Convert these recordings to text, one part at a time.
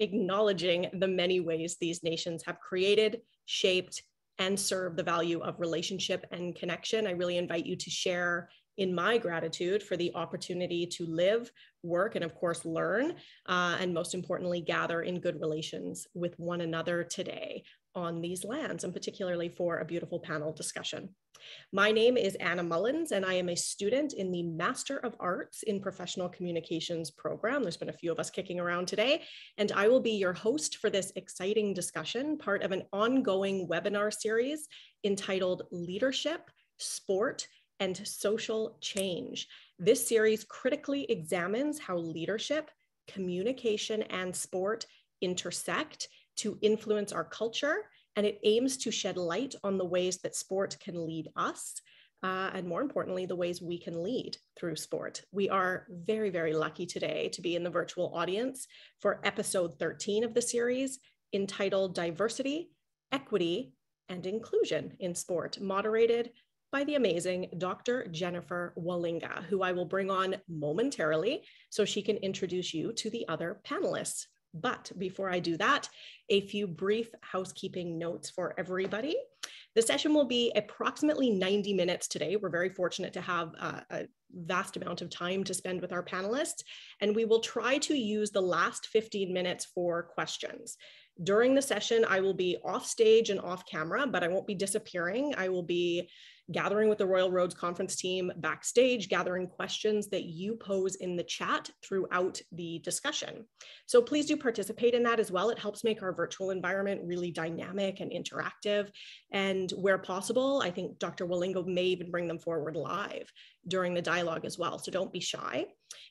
acknowledging the many ways these nations have created, shaped, and served the value of relationship and connection. I really invite you to share in my gratitude for the opportunity to live, work, and of course learn, and most importantly, gather in good relations with one another today on these lands, and particularly for a beautiful panel discussion. My name is Anna Mullins, and I am a student in the Master of Arts in Professional Communications program. There's been a few of us kicking around today, and I will be your host for this exciting discussion, part of an ongoing webinar series entitled Leadership, Sport, and Social Change. This series critically examines how leadership, communication, and sport intersect to influence our culture, and it aims to shed light on the ways that sport can lead us, and more importantly, the ways we can lead through sport. We are very, very lucky today to be in the virtual audience for episode 13 of the series, entitled Diversity, Equity, and Inclusion in Sport, moderated by the amazing Dr. Jennifer Walinga, who I will bring on momentarily so she can introduce you to the other panelists. But before I do that, a few brief housekeeping notes for everybody. The session will be approximately 90 minutes today. We're very fortunate to have a vast amount of time to spend with our panelists, and we will try to use the last 15 minutes for questions. During the session, I will be off stage and off camera, but I won't be disappearing. I will be gathering with the Royal Roads Conference team backstage, gathering questions that you pose in the chat throughout the discussion. So please do participate in that as well. It helps make our virtual environment really dynamic and interactive. And where possible, I think Dr. Walinga may even bring them forward live during the dialogue as well. So don't be shy.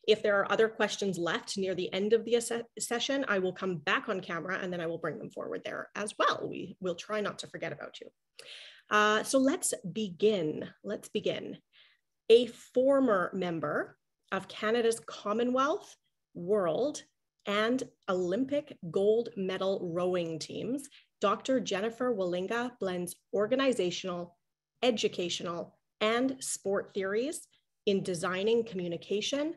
If there are other questions left near the end of the session, I will come back on camera and then I will bring them forward there as well. We will try not to forget about you. So let's begin. A former member of Canada's Commonwealth, World, and Olympic gold medal rowing teams, Dr. Jennifer Walinga blends organizational, educational, and sport theories in designing communication,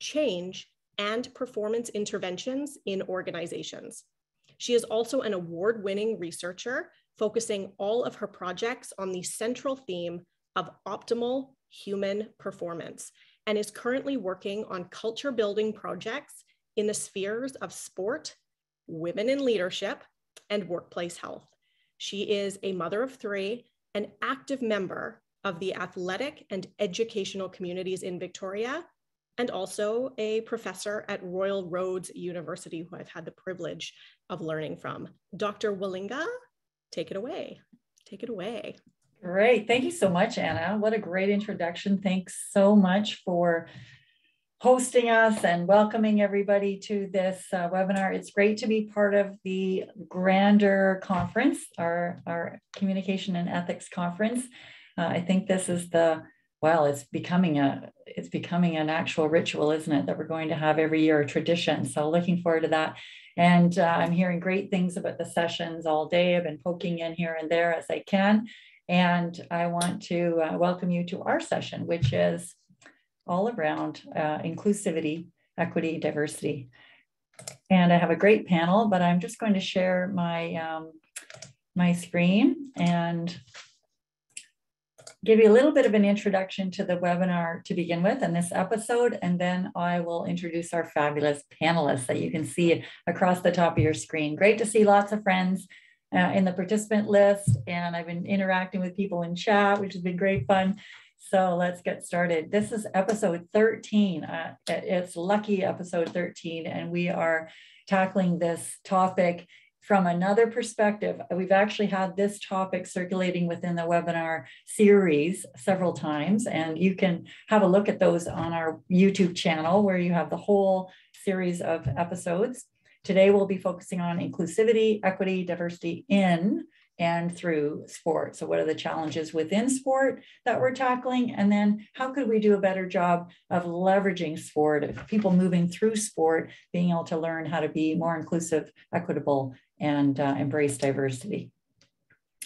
change, and performance interventions in organizations. She is also an award-winning researcher, focusing all of her projects on the central theme of optimal human performance, and is currently working on culture building projects in the spheres of sport, women in leadership, and workplace health. She is a mother of three, an active member of the athletic and educational communities in Victoria, and also a professor at Royal Roads University, who I've had the privilege of learning from. Dr. Walinga, take it away. Great. Thank you so much, Anna. What a great introduction. Thanks so much for hosting us and welcoming everybody to this webinar. It's great to be part of the grander conference, our communication and ethics conference. I think this is the, well, it's becoming an actual ritual, isn't it, that we're going to have every year, a tradition. So looking forward to that. And I'm hearing great things about the sessions all day. I've been poking in here and there as I can. And I want to welcome you to our session, which is all around inclusivity, equity, diversity. And I have a great panel, but I'm just going to share my, my screen and give you a little bit of an introduction to the webinar to begin with in this episode, and then I will introduce our fabulous panelists that you can see across the top of your screen. Great to see lots of friends in the participant list, and I've been interacting with people in chat, which has been great fun. So let's get started. This is episode 13. It's lucky episode 13, and we are tackling this topic from another perspective. We've actually had this topic circulating within the webinar series several times, and you can have a look at those on our YouTube channel where you have the whole series of episodes. Today, we'll be focusing on inclusivity, equity, diversity in and through sport. So what are the challenges within sport that we're tackling? And then how could we do a better job of leveraging sport, of people moving through sport, being able to learn how to be more inclusive, equitable, and embrace diversity.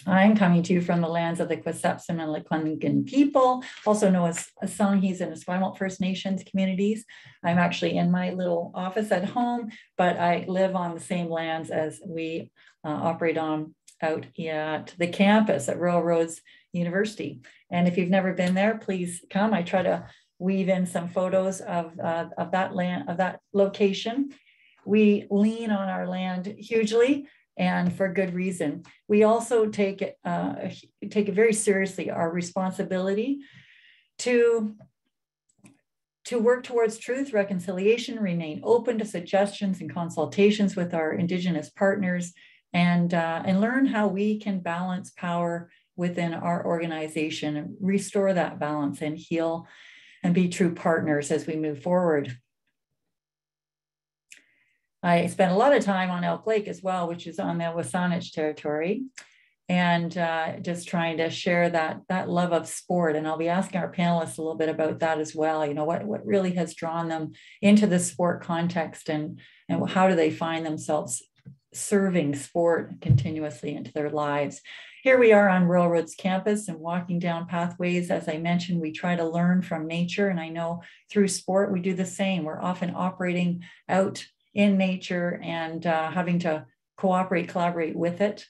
I'm coming to you from the lands of the Kwisepsum and Lekwungen people, also known as Songhees and Esquimalt First Nations communities. I'm actually in my little office at home, but I live on the same lands as we operate on out at the campus at Royal Roads University. And if you've never been there, please come. I try to weave in some photos of that land, of that location. We lean on our land hugely, and for good reason. We also take it very seriously, our responsibility to work towards truth, reconciliation, remain open to suggestions and consultations with our Indigenous partners, and learn how we can balance power within our organization and restore that balance and heal and be true partners as we move forward. I spent a lot of time on Elk Lake as well, which is on the Wasanich territory, and just trying to share that love of sport. And I'll be asking our panelists a little bit about that as well. You know, what really has drawn them into the sport context, and how do they find themselves serving sport continuously into their lives. Here we are on Royal Roads campus and walking down pathways. As I mentioned, we try to learn from nature, and I know through sport we do the same. We're often operating out in nature and having to cooperate, collaborate with it.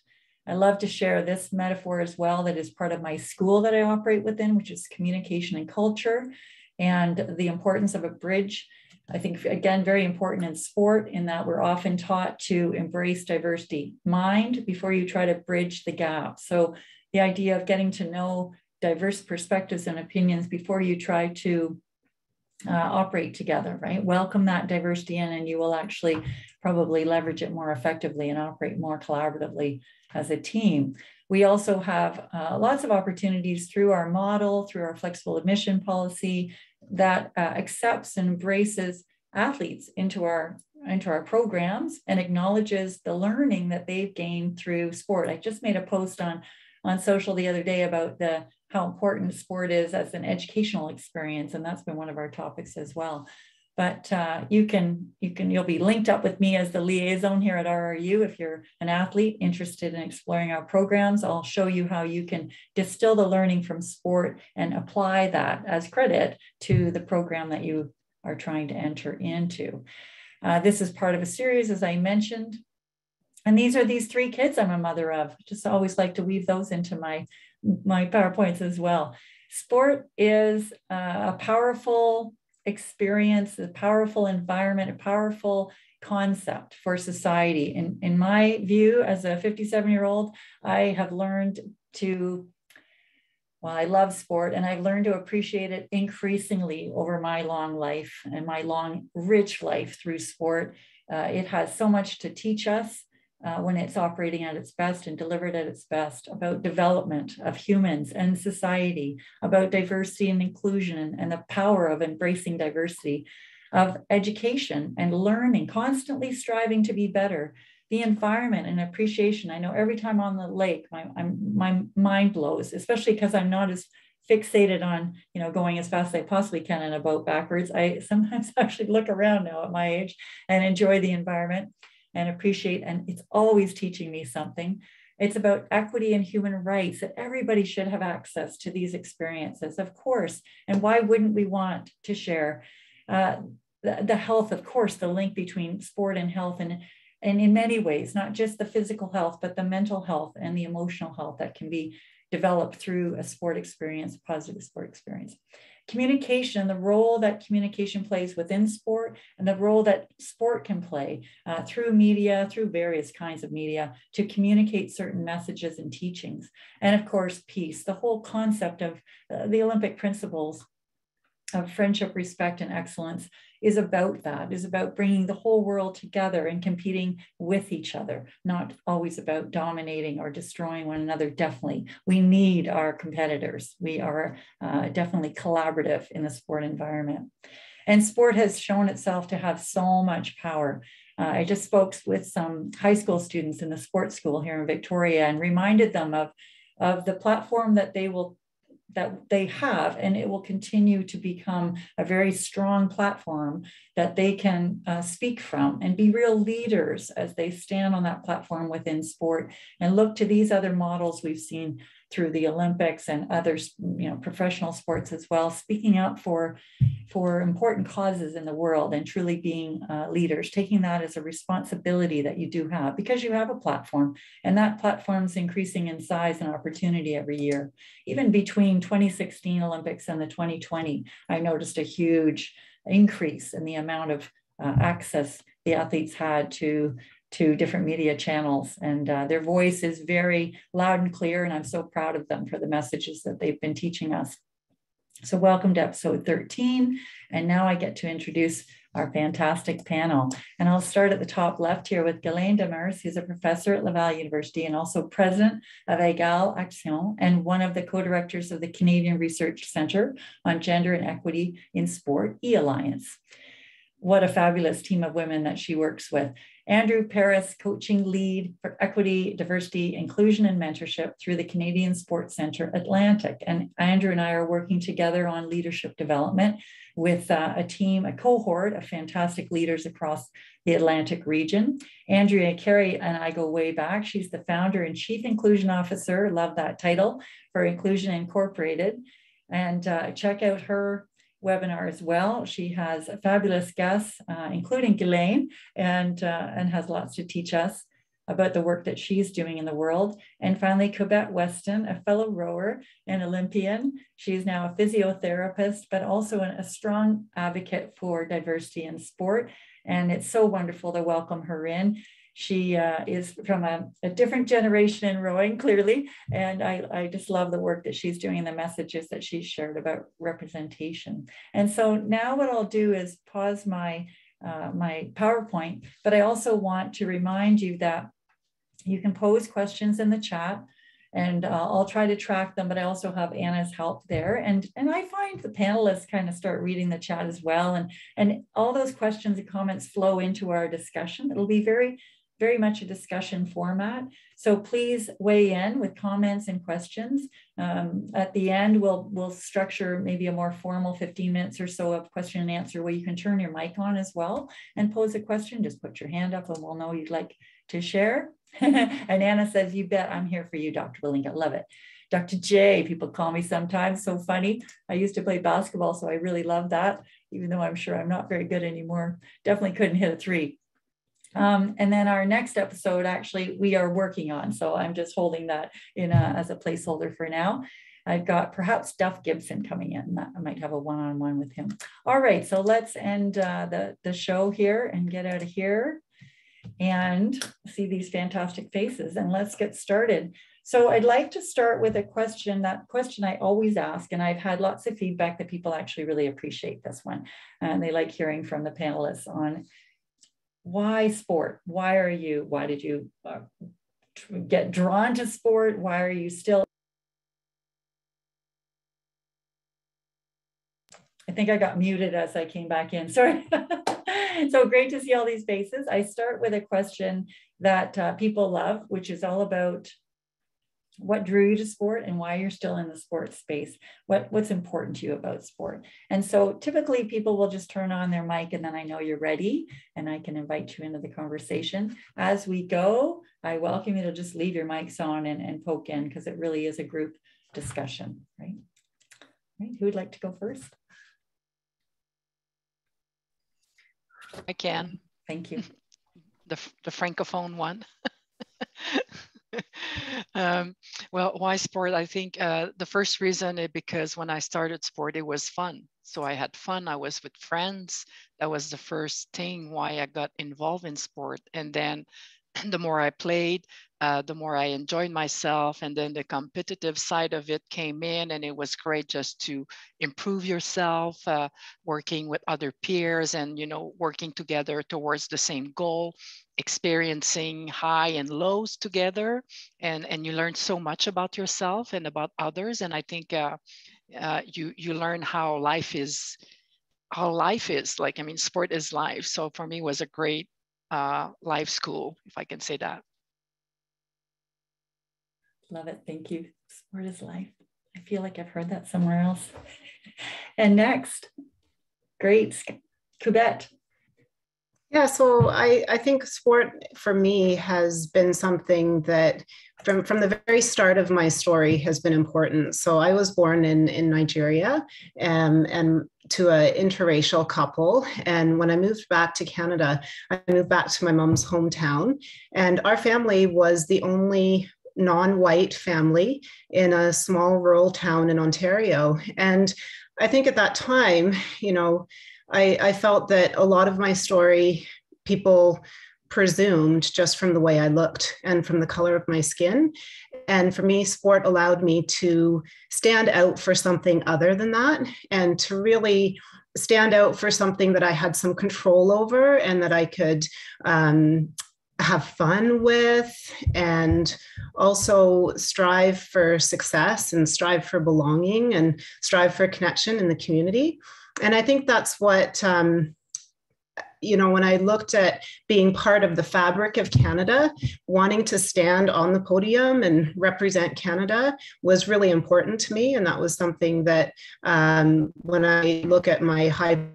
I love to share this metaphor as well that is part of my school that I operate within, which is communication and culture, and the importance of a bridge. I think, again, very important in sport in that we're often taught to embrace diversity. Mind before you try to bridge the gap. So the idea of getting to know diverse perspectives and opinions before you try to operate together, right? Welcome that diversity in, and you will actually probably leverage it more effectively and operate more collaboratively as a team. We also have lots of opportunities through our model, through our flexible admission policy that accepts and embraces athletes into our programs and acknowledges the learning that they've gained through sport. I just made a post on social the other day about how important sport is as an educational experience, and that's been one of our topics as well. But you'll be linked up with me as the liaison here at RRU if you're an athlete interested in exploring our programs. I'll show you how you can distill the learning from sport and apply that as credit to the program that you are trying to enter into. This is part of a series, as I mentioned. And these are these three kids I'm a mother of. Just always like to weave those into my PowerPoints as well. Sport is a powerful experience, a powerful environment, a powerful concept for society. In my view, as a 57-year-old, I have learned to, well, I love sport, and I've learned to appreciate it increasingly over my long life and my long, rich life through sport. It has so much to teach us when it's operating at its best and delivered at its best, about development of humans and society, about diversity and inclusion and the power of embracing diversity, of education and learning, constantly striving to be better, the environment and appreciation. I know every time on the lake, my mind blows, especially because I'm not as fixated on, you know, going as fast as I possibly can in a boat backwards. I sometimes actually look around now at my age and enjoy the environment and appreciate, and it's always teaching me something. It's about equity and human rights, that everybody should have access to these experiences, of course. And why wouldn't we want to share the health, of course, the link between sport and health, and in many ways, not just the physical health, but the mental health and the emotional health that can be developed through a sport experience, positive sport experience. Communication, the role that communication plays within sport, and the role that sport can play through media, through various kinds of media, to communicate certain messages and teachings. And of course, peace, the whole concept of the Olympic principles of friendship, respect, and excellence is about that, is about bringing the whole world together and competing with each other, not always about dominating or destroying one another. Definitely, we need our competitors. We are definitely collaborative in the sport environment. And sport has shown itself to have so much power. I just spoke with some high school students in the sports school here in Victoria and reminded them of the platform that they will that they have, and it will continue to become a very strong platform that they can speak from and be real leaders as they stand on that platform within sport and look to these other models we've seen through the Olympics and other, you know, professional sports as well, speaking up for important causes in the world and truly being leaders, taking that as a responsibility that you do have because you have a platform, and that platform's increasing in size and opportunity every year. Even between 2016 Olympics and the 2020, I noticed a huge increase in the amount of access the athletes had to different media channels, and their voice is very loud and clear, and I'm so proud of them for the messages that they've been teaching us. So welcome to episode 13, and now I get to introduce our fantastic panel, and I'll start at the top left here with Ghislaine Demers, who's a professor at Laval University and also president of Égale Action and one of the co-directors of the Canadian Research Center on Gender and Equity in Sport E-Alliance. What a fabulous team of women that she works with. Andrew Paris, coaching lead for equity, diversity, inclusion, and mentorship through the Canadian Sports Centre Atlantic. And Andrew and I are working together on leadership development with a team, a cohort of fantastic leaders across the Atlantic region. Andrea Carey and I go way back. She's the founder and chief inclusion officer, love that title, for Inclusion Incorporated. And check out her webinar as well. She has fabulous guests, including Ghislaine, and has lots to teach us about the work that she's doing in the world. And finally, Kubet Weston, a fellow rower and Olympian. She's now a physiotherapist, but also a strong advocate for diversity in sport. And it's so wonderful to welcome her in. She is from a different generation in rowing, clearly, and I just love the work that she's doing and the messages that she's shared about representation. And so now what I'll do is pause my, my PowerPoint, but I also want to remind you that you can pose questions in the chat, and I'll try to track them, but I also have Anna's help there. And I find the panelists kind of start reading the chat as well, and all those questions and comments flow into our discussion. It'll be very much a discussion format. So please weigh in with comments and questions. At the end, we'll structure maybe a more formal 15 minutes or so of question and answer where you can turn your mic on as well and pose a question. Just put your hand up and we'll know you'd like to share. And Anna says, you bet, I'm here for you, Dr. Walinga. Love it. Dr. J, people call me sometimes, so funny. I used to play basketball, so I really love that, even though I'm sure I'm not very good anymore. Definitely couldn't hit a three. And then our next episode, actually, we are working on. So I'm just holding that in as a placeholder for now. I've got perhaps Duff Gibson coming in. I might have a one-on-one with him. All right, so let's end the show here and get out of here and see these fantastic faces. And let's get started. So I'd like to start with a question, that question I always ask, and I've had lots of feedback that people actually really appreciate this one. And they like hearing from the panelists on why sport? Why are you, why did you get drawn to sport? Why are you still? I think I got muted as I came back in, sorry. So great to see all these faces. I start with a question that people love, which is all about what drew you to sport and why you're still in the sports space. What's important to you about sport? And so typically people will just turn on their mic and then I know you're ready and I can invite you into the conversation. As we go, I welcome you to just leave your mics on and poke in, because it really is a group discussion, right? Who would like to go first? I can. Thank you. The Francophone one. Well, why sport? I think the first reason is because when I started sport, it was fun. So I had fun. I was with friends. That was the first thing why I got involved in sport. And then the more I played, the more I enjoyed myself. And then the competitive side of it came in, and it was great just to improve yourself, working with other peers and, you know, working together towards the same goal, experiencing high and lows together. And you learn so much about yourself and about others. And I think you learn how life is, like, I mean, sport is life. So for me, it was a great life school, if I can say that. Love it. Thank you. Sport is life. I feel like I've heard that somewhere else. And next, great, Kubet. Yeah, so I think sport for me has been something that from the very start of my story has been important. So I was born in Nigeria and to an interracial couple. And when I moved back to Canada, I moved back to my mom's hometown, and our family was the only non-white family in a small rural town in Ontario. And I think at that time, you know, I felt that a lot of my story, people presumed just from the way I looked and from the color of my skin. And for me, sport allowed me to stand out for something other than that, and to really stand out for something that I had some control over and that I could have fun with, and also strive for success and strive for belonging and strive for connection in the community. And I think that's what, you know, when I looked at being part of the fabric of Canada, wanting to stand on the podium and represent Canada was really important to me. And that was something that when I look at my high,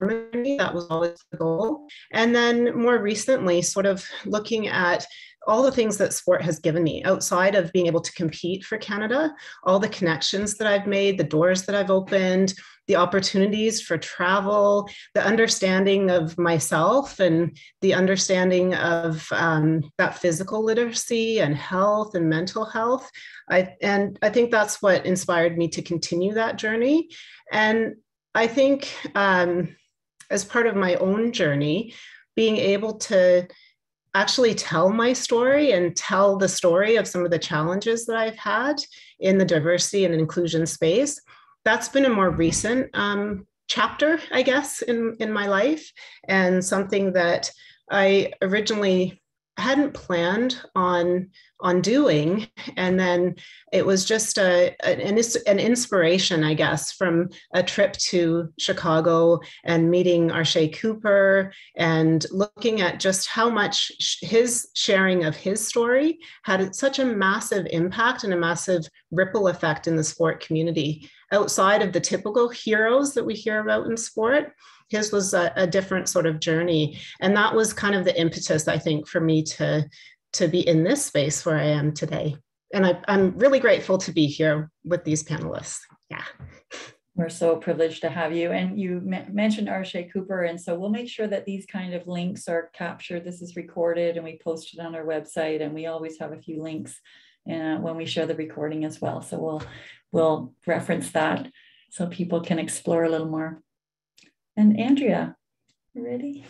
that was always the goal. And then more recently, sort of looking at all the things that sport has given me outside of being able to compete for Canada, all the connections that I've made, the doors that I've opened, the opportunities for travel, the understanding of myself and the understanding of that physical literacy and health and mental health. And I think that's what inspired me to continue that journey. And I think as part of my own journey, being able to actually tell my story and tell the story of some of the challenges that I've had in the diversity and inclusion space, that's been a more recent chapter, I guess, in my life, and something that I originally hadn't planned on doing. And then it was just an inspiration, I guess, from a trip to Chicago and meeting Arshay Cooper and looking at just how much his sharing of his story had such a massive impact and a massive ripple effect in the sport community. Outside of the typical heroes that we hear about in sport, his was a different sort of journey. And that was kind of the impetus, I think, for me to be in this space where I am today. And I'm really grateful to be here with these panelists. Yeah. We're so privileged to have you. And you mentioned Arshay Cooper. And so we'll make sure that these kind of links are captured. This is recorded and we post it on our website. And we always have a few links when we share the recording as well. So we'll reference that so people can explore a little more. And Andrea, you ready?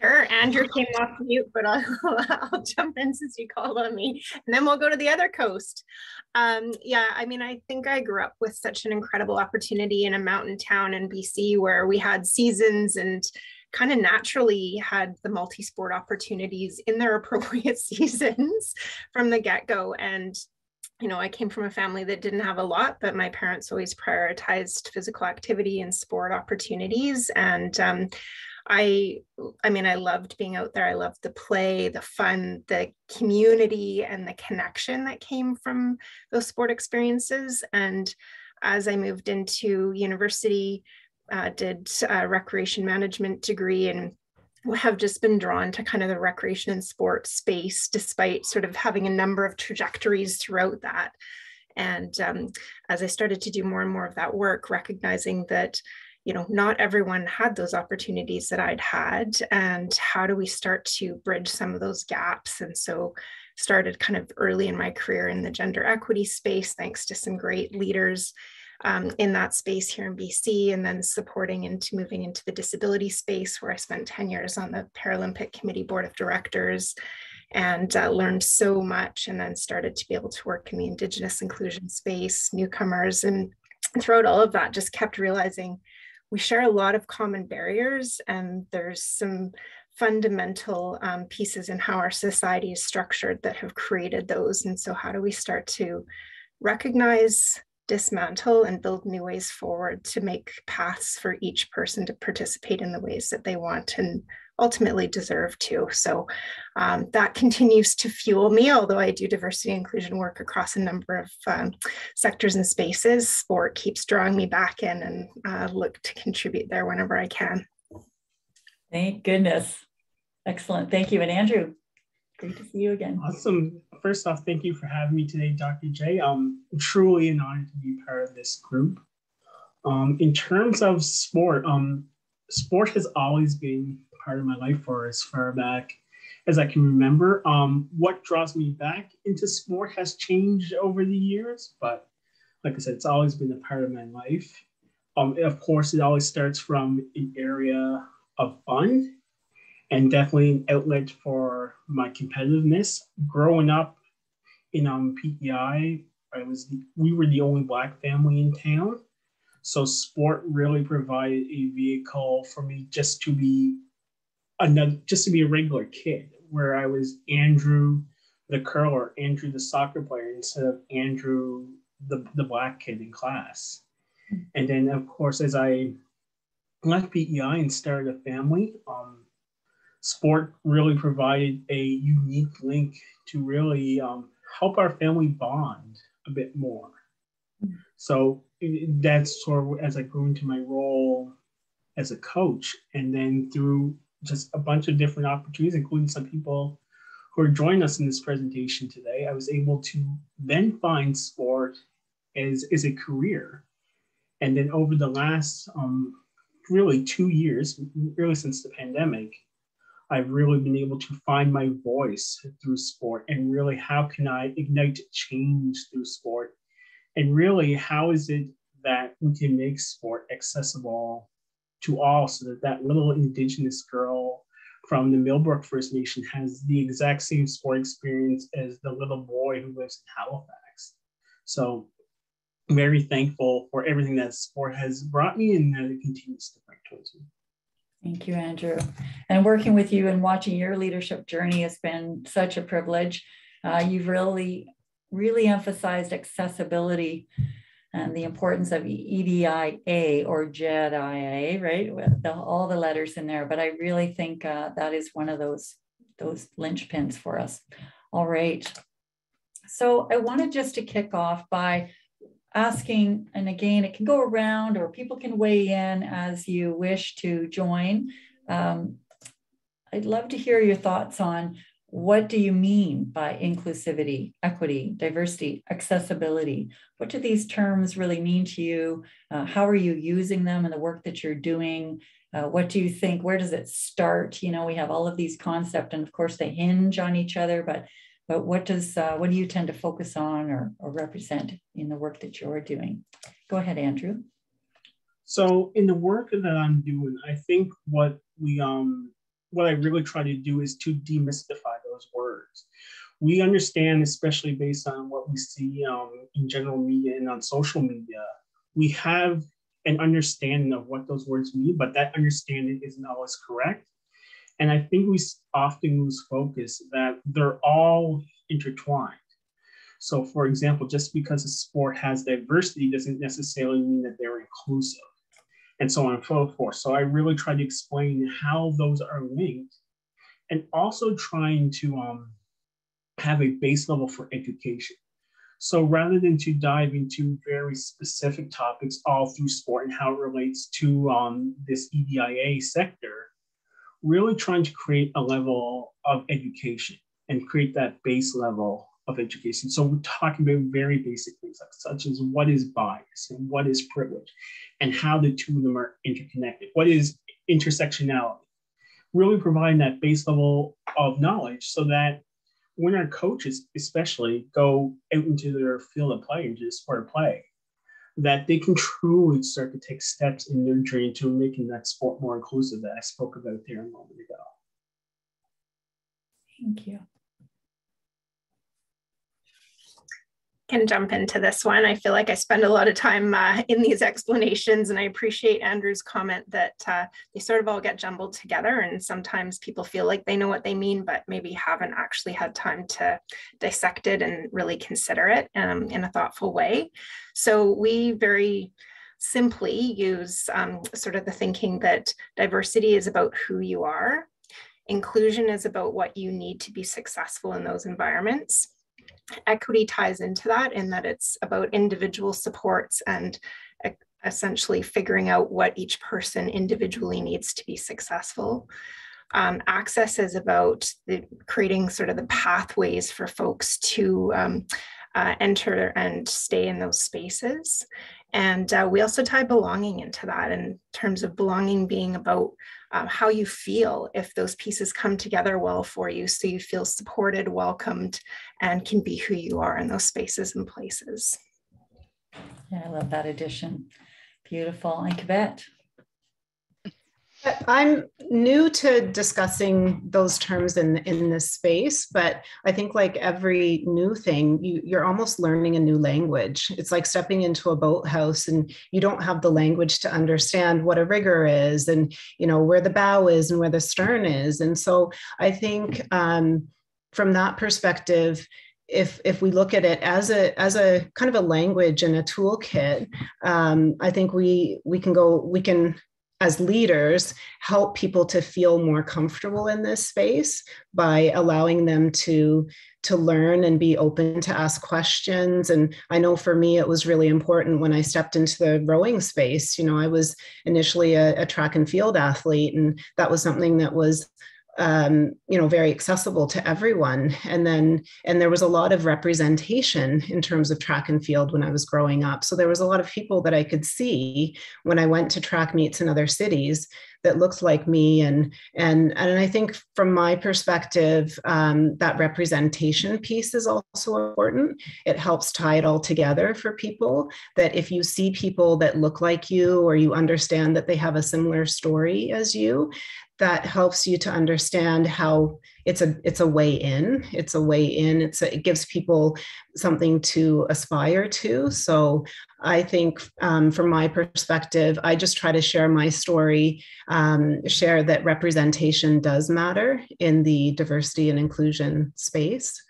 Sure, Andrew came off mute, but I'll jump in since you called on me, and then we'll go to the other coast. Yeah, I mean, I think I grew up with such an incredible opportunity in a mountain town in BC where we had seasons and kind of naturally had the multi-sport opportunities in their appropriate seasons from the get-go. And you know, I came from a family that didn't have a lot, but my parents always prioritized physical activity and sport opportunities. And I mean, I loved being out there. I loved the play, the fun, the community, and the connection that came from those sport experiences. And as I moved into university, did a recreation management degree, and have just been drawn to kind of the recreation and sport space, despite sort of having a number of trajectories throughout that. And as I started to do more and more of that work, recognizing that, you know, not everyone had those opportunities that I'd had, and how do we start to bridge some of those gaps? And so started kind of early in my career in the gender equity space, thanks to some great leaders in that space here in BC, and then supporting into moving into the disability space, where I spent 10 years on the Paralympic Committee Board of Directors, and learned so much, and then started to be able to work in the Indigenous inclusion space, newcomers, and throughout all of that, just kept realizing we share a lot of common barriers, and there's some fundamental pieces in how our society is structured that have created those. And so how do we start to recognize, dismantle, and build new ways forward to make paths for each person to participate in the ways that they want and ultimately deserve to. So that continues to fuel me, although I do diversity and inclusion work across a number of sectors and spaces. Sport keeps drawing me back in, and look to contribute there whenever I can. Thank goodness. Excellent. Thank you. And Andrew, great to see you again. Awesome. First off, thank you for having me today, Dr. J. Truly an honor to be part of this group. In terms of sport, sport has always been part of my life for as far back as I can remember. What draws me back into sport has changed over the years, but like I said, it's always been a part of my life. Of course, it always starts from an area of fun and definitely an outlet for my competitiveness. Growing up in PEI, we were the only Black family in town. So sport really provided a vehicle for me just to be a regular kid, where I was Andrew the curler, Andrew the soccer player, instead of Andrew the Black kid in class. And then, of course, as I left PEI and started a family, sport really provided a unique link to really help our family bond a bit more. So that's sort of as I grew into my role as a coach, and then through just a bunch of different opportunities, including some people who are joining us in this presentation today, I was able to then find sport as a career. And then over the last really 2 years, really since the pandemic, I've really been able to find my voice through sport, and really how can I ignite change through sport, and really how is it that we can make sport accessible to all, so that that little Indigenous girl from the Millbrook First Nation has the exact same sport experience as the little boy who lives in Halifax. So I'm very thankful for everything that sport has brought me and that it continues to bring towards me. Thank you, Andrew. And working with you and watching your leadership journey has been such a privilege. You've really emphasized accessibility and the importance of EDIA or JEDIA, right? With all the letters in there. But I really think that is one of those linchpins for us. All right. So I wanted just to kick off by asking, and again, it can go around or people can weigh in as you wish to join. I'd love to hear your thoughts on what do you mean by inclusivity, equity, diversity, accessibility? What do these terms really mean to you? How are you using them in the work that you're doing? What do you think, where does it start? You know, we have all of these concepts, and of course they hinge on each other, but what do you tend to focus on or represent in the work that you're doing? Go ahead, Andrew. So in the work that I'm doing, I think what I really try to do is to demystify those words. We understand, especially based on what we see in general media and on social media, we have an understanding of what those words mean, but that understanding isn't always correct. And I think we often lose focus that they're all intertwined. So for example, just because a sport has diversity doesn't necessarily mean that they're inclusive, and so on and so forth. So I really try to explain how those are linked, and also trying to have a base level for education. So rather than to dive into very specific topics all through sport and how it relates to this EDIA sector, really trying to create a level of education and create that base level of education. So we're talking about very basic things, like, such as what is bias and what is privilege, and how the two of them are interconnected. What is intersectionality? Really providing that base level of knowledge so that when our coaches especially go out into their field of play, into the sport of play, that they can truly start to take steps in their journey to making that sport more inclusive that I spoke about there a moment ago. Thank you. Can jump into this one. I feel like I spend a lot of time in these explanations, and I appreciate Andrew's comment that they sort of all get jumbled together, and sometimes people feel like they know what they mean, but maybe haven't actually had time to dissect it and really consider it in a thoughtful way. So we very simply use sort of the thinking that diversity is about who you are, Inclusion is about what you need to be successful in those environments. Equity ties into that in that it's about individual supports and essentially figuring out what each person individually needs to be successful. Access is about creating sort of the pathways for folks to enter and stay in those spaces. And we also tie belonging into that, in terms of belonging being about how you feel if those pieces come together well for you, so you feel supported, welcomed, and can be who you are in those spaces and places. Yeah, I love that addition. Beautiful. And Kubet? I'm new to discussing those terms in this space, but I think like every new thing, you're almost learning a new language. It's like stepping into a boathouse and you don't have the language to understand what a rigger is and, you know, where the bow is and where the stern is. And so I think from that perspective, if we look at it as a kind of a language and a toolkit, I think we can as leaders, help people to feel more comfortable in this space by allowing them to learn and be open to ask questions. And I know for me, it was really important when I stepped into the rowing space. You know, I was initially a track and field athlete, and that was something that was you know, very accessible to everyone. And there was a lot of representation in terms of track and field when I was growing up. So there was a lot of people that I could see when I went to track meets in other cities that looked like me. And I think from my perspective, that representation piece is also important. It helps tie it all together for people, that if you see people that look like you, or you understand that they have a similar story as you, that helps you to understand how it's a way in. It's a way in. It gives people something to aspire to. So I think from my perspective, I just try to share my story, share that representation does matter in the diversity and inclusion space.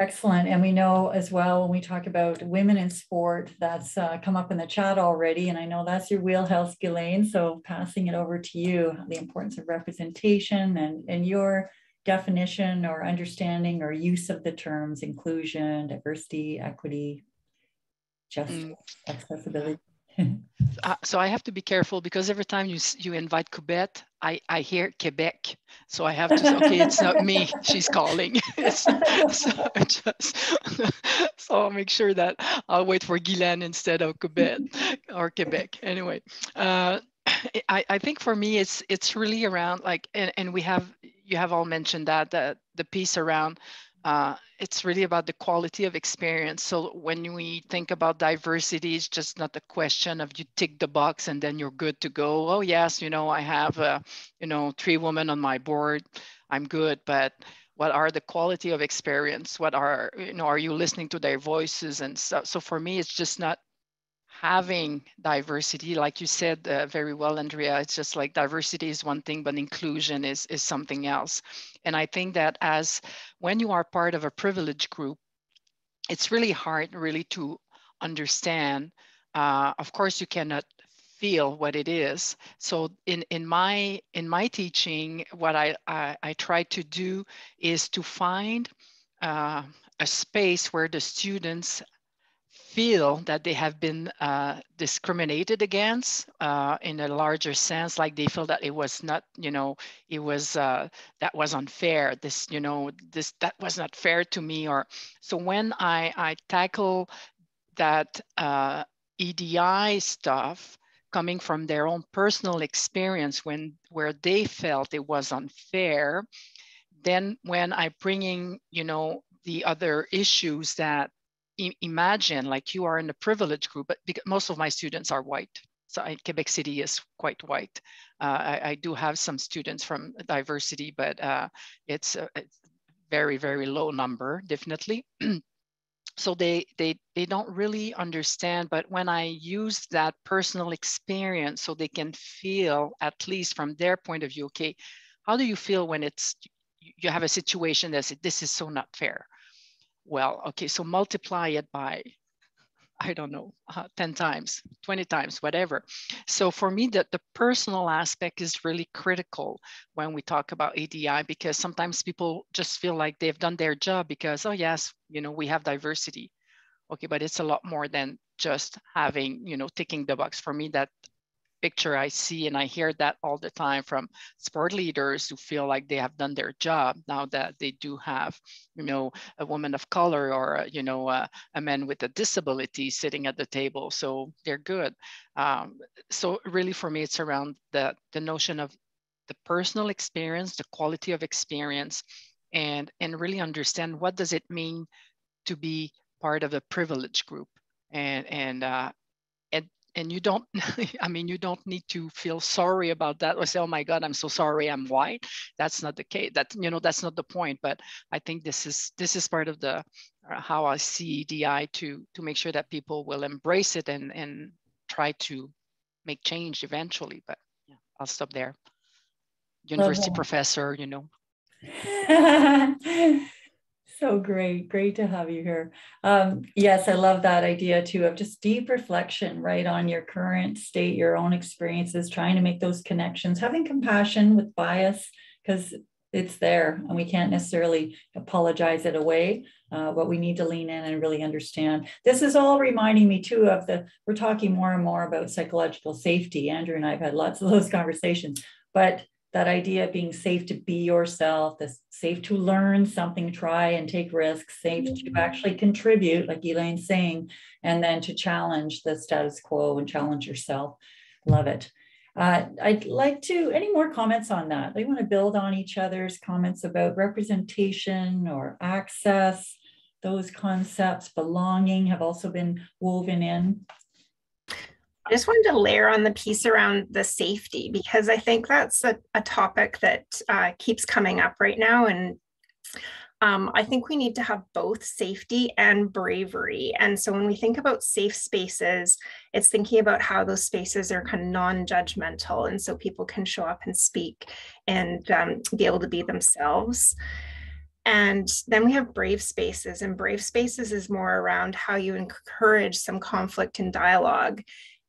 Excellent. And we know as well, when we talk about women in sport, that's come up in the chat already. And I know that's your wheelhouse, Ghislaine. So passing it over to you, the importance of representation and your definition or understanding or use of the terms inclusion, diversity, equity, justice, accessibility. So I have to be careful because every time you invite Kubet, I hear Quebec. So I have to say, okay, it's not me, she's calling. So I'll make sure that I'll wait for Ghislaine instead of Kubet or Quebec. Anyway, I think for me, it's really around like, and you have all mentioned that, the piece around, it's really about the quality of experience. So when we think about diversity, it's just not a question of you tick the box and then you're good to go. Oh yes, you know, I have, you know, 3 women on my board, I'm good. But what are the quality of experience? What are, you know, are you listening to their voices and stuff? So for me, it's just not having diversity, like you said very well, Andrea. It's just like diversity is one thing, but inclusion is something else. And I think that as when you are part of a privileged group, it's really hard really to understand. Of course, you cannot feel what it is. So in my teaching, what I try to do is to find a space where the students feel that they have been discriminated against in a larger sense, like they feel that it was not, you know, it was, that was unfair, this, you know, this, that was not fair to me. Or so when I tackle that EDI stuff coming from their own personal experience where they felt it was unfair, then when I bringing, you know, the other issues that imagine like you are in a privileged group, but because most of my students are white. So Quebec City is quite white. I do have some students from diversity, but it's very, very low number, definitely. So they don't really understand, but when I use that personal experience so they can feel, at least from their point of view, okay, how do you feel when it's, you have a situation that says, this is so not fair? Well, okay, so multiply it by I don't know, 10 times, 20 times, whatever. So for me, the personal aspect is really critical when we talk about ADI, because sometimes people just feel like they've done their job because, oh yes, you know, we have diversity. Okay, but it's a lot more than just having, you know, ticking the box. For me, that picture I see and I hear that all the time from sport leaders who feel like they have done their job now that they do have, you know, a woman of color or, you know, a man with a disability sitting at the table. So they're good. So really for me, it's around the notion of the personal experience, the quality of experience, and really understand what does it mean to be part of a privileged group. And you don't, I mean, you don't need to feel sorry about that or say, oh my God, I'm so sorry, I'm white. That's not the case. That, you know, that's not the point. But I think this is part of the, how I see EDI to make sure that people will embrace it and try to make change eventually. But yeah, I'll stop there. University professor, you know. So great to have you here. Yes, I love that idea too of just deep reflection, right, on your current state, your own experiences, trying to make those connections, having compassion with bias, because it's there and we can't necessarily apologize it away, but we need to lean in and really understand. This is all reminding me too of we're talking more and more about psychological safety. Andrew and I have had lots of those conversations, but that idea of being safe to be yourself, that's safe to learn something, try and take risks, safe to actually contribute, like Ghislaine's saying, and then to challenge the status quo and challenge yourself. Love it. I'd like to, any more comments on that? They want to build on each other's comments about representation or access. Those concepts, belonging, have also been woven in. I just wanted to layer on the piece around the safety, because I think that's a topic that keeps coming up right now. And I think we need to have both safety and bravery. And so when we think about safe spaces, it's thinking about how those spaces are kind of non-judgmental. And so people can show up and speak and be able to be themselves. And then we have brave spaces, and brave spaces is more around how you encourage some conflict and dialogue.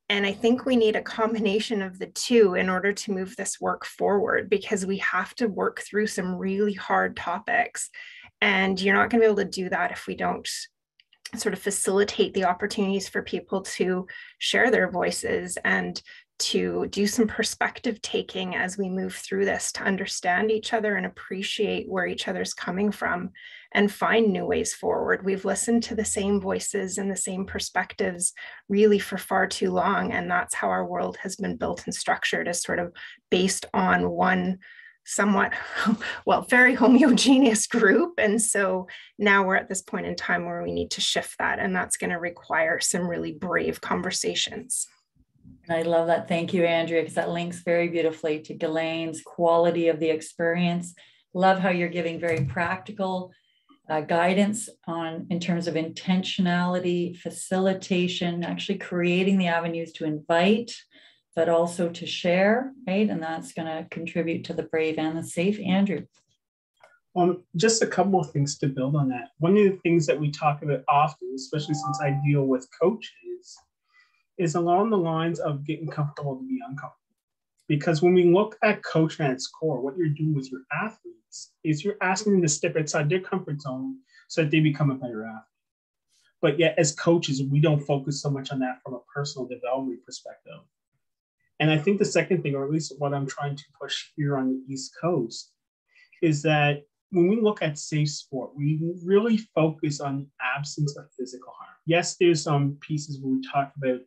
And I think we need a combination of the two in order to move this work forward, because we have to work through some really hard topics. And you're not going to be able to do that if we don't sort of facilitate the opportunities for people to share their voices and to do some perspective taking as we move through this, to understand each other and appreciate where each other's coming from and find new ways forward. We've listened to the same voices and the same perspectives really for far too long. And that's how our world has been built and structured, as sort of based on one somewhat, well, very homogeneous group. And so now we're at this point in time where we need to shift that. And that's going to require some really brave conversations. And I love that. Thank you, Andrea, because that links very beautifully to Ghislaine's quality of the experience. Love how you're giving very practical guidance on in terms of intentionality, facilitation, actually creating the avenues to invite, but also to share, right? And that's going to contribute to the brave and the safe. Andrew. Just a couple of things to build on that. One of the things that we talk about often, especially since I deal with coaches, is along the lines of getting comfortable to be uncomfortable. Because when we look at coaching at its core, what you're doing with your athletes is you're asking them to step outside their comfort zone so that they become a better athlete. But yet as coaches, we don't focus so much on that from a personal development perspective. And I think the second thing, or at least what I'm trying to push here on the East Coast, is that when we look at safe sport, we really focus on the absence of physical harm. Yes, there's some pieces where we talk about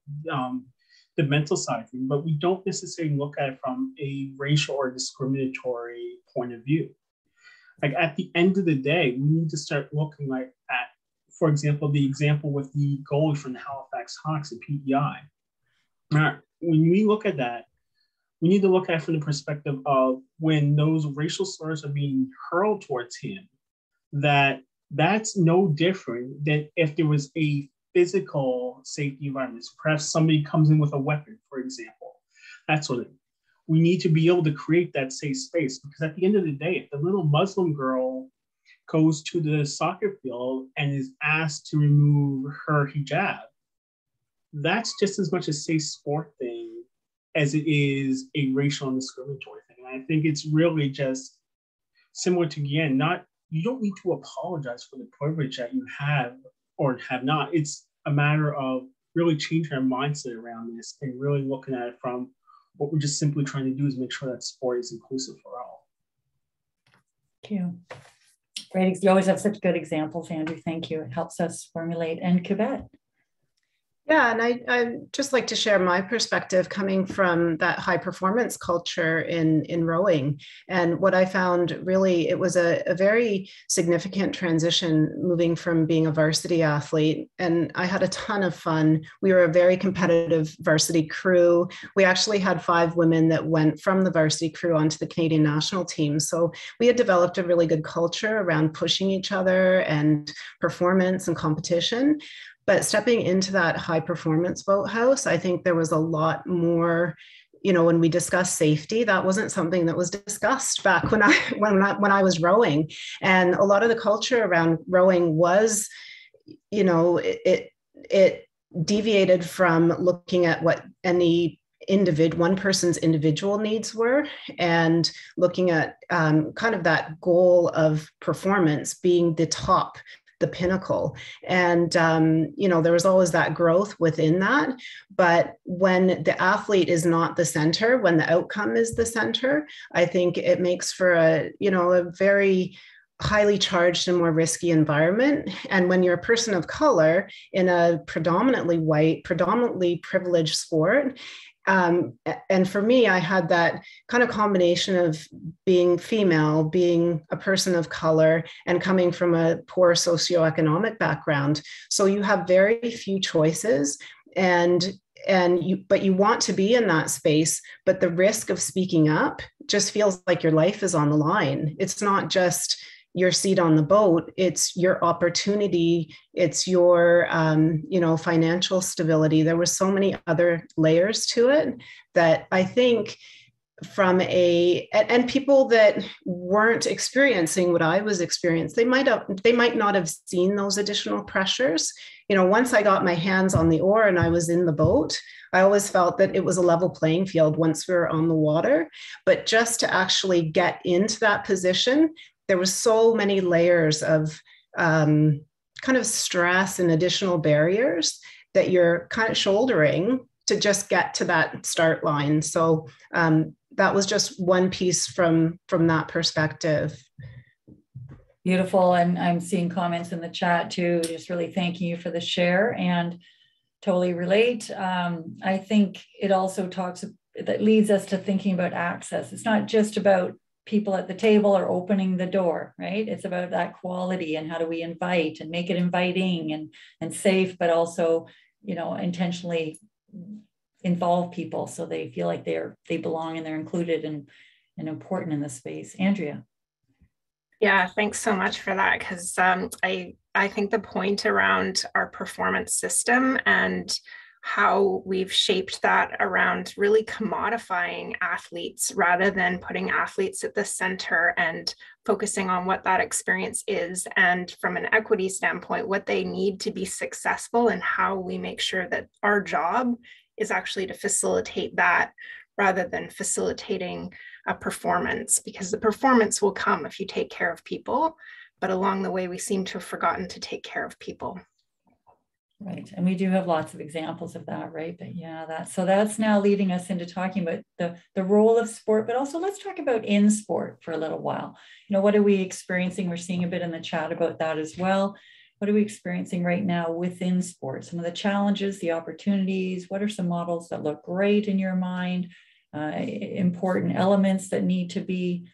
the mental side thing, but we don't necessarily look at it from a racial or discriminatory point of view. Like at the end of the day, we need to start looking like at, for example, the example with the goalie from the Halifax Hawks at PEI. Now, when we look at that, we need to look at it from the perspective of when those racial slurs are being hurled towards him, that's no different than if there was a physical safety environment. Perhaps somebody comes in with a weapon, for example. That's what it is. We need to be able to create that safe space, because at the end of the day, if the little Muslim girl goes to the soccer field and is asked to remove her hijab, that's just as much a safe sport thing as it is a racial and discriminatory thing. And I think it's really just similar to Guyane, you don't need to apologize for the privilege that you have or have not. It's a matter of really changing our mindset around this and really looking at it from what we're just simply trying to do is make sure that sport is inclusive for all. Thank you. Great. You always have such good examples, Andrew. Thank you. It helps us formulate. And Kubet. Yeah, and I'd just like to share my perspective coming from that high performance culture in rowing. And what I found really, it was a very significant transition moving from being a varsity athlete. And I had a ton of fun. We were a very competitive varsity crew. We actually had 5 women that went from the varsity crew onto the Canadian national team. So we had developed a really good culture around pushing each other and performance and competition. But stepping into that high performance boathouse, I think there was a lot more, you know, when we discussed safety, that wasn't something that was discussed back when I was rowing. And a lot of the culture around rowing was, you know, it deviated from looking at what any one person's individual needs were and looking at kind of that goal of performance being the top, the pinnacle. And, you know, there was always that growth within that. But when the athlete is not the center, when the outcome is the center, I think it makes for a, you know, a very highly charged and more risky environment. And when you're a person of color in a predominantly white, predominantly privileged sport, and for me, I had that kind of combination of being female, being a person of color, and coming from a poor socioeconomic background. So you have very few choices, but you want to be in that space, but the risk of speaking up just feels like your life is on the line. It's not just your seat on the boat, it's your opportunity, it's your you know, financial stability. There were so many other layers to it that I think and people that weren't experiencing what I was experiencing, they might not have seen those additional pressures. You know, once I got my hands on the oar and I was in the boat, I always felt that it was a level playing field once we were on the water. But just to actually get into that position, there were so many layers of kind of stress and additional barriers that you're kind of shouldering to just get to that start line. So that was just one piece from that perspective. Beautiful. And I'm seeing comments in the chat too, just really thanking you for the share and totally relate. I think it also that leads us to thinking about access. It's not just about people at the table are opening the door, right? It's about that quality and how do we invite and make it inviting and safe, but also, you know, intentionally involve people so they feel like they belong and they're included and important in the space. Andrea. Yeah, thanks so much for that, because I think the point around our performance system and how we've shaped that around really commodifying athletes rather than putting athletes at the center and focusing on what that experience is and from an equity standpoint, what they need to be successful and how we make sure that our job is actually to facilitate that rather than facilitating a performance, because the performance will come if you take care of people, but along the way we seem to have forgotten to take care of people. Right. And we do have lots of examples of that, right? But yeah, that's now leading us into talking about the role of sport, but also let's talk about in sport for a little while. You know, what are we experiencing? We're seeing a bit in the chat about that as well. What are we experiencing right now within sport? Some of the challenges, the opportunities, what are some models that look great in your mind? Important elements that need to be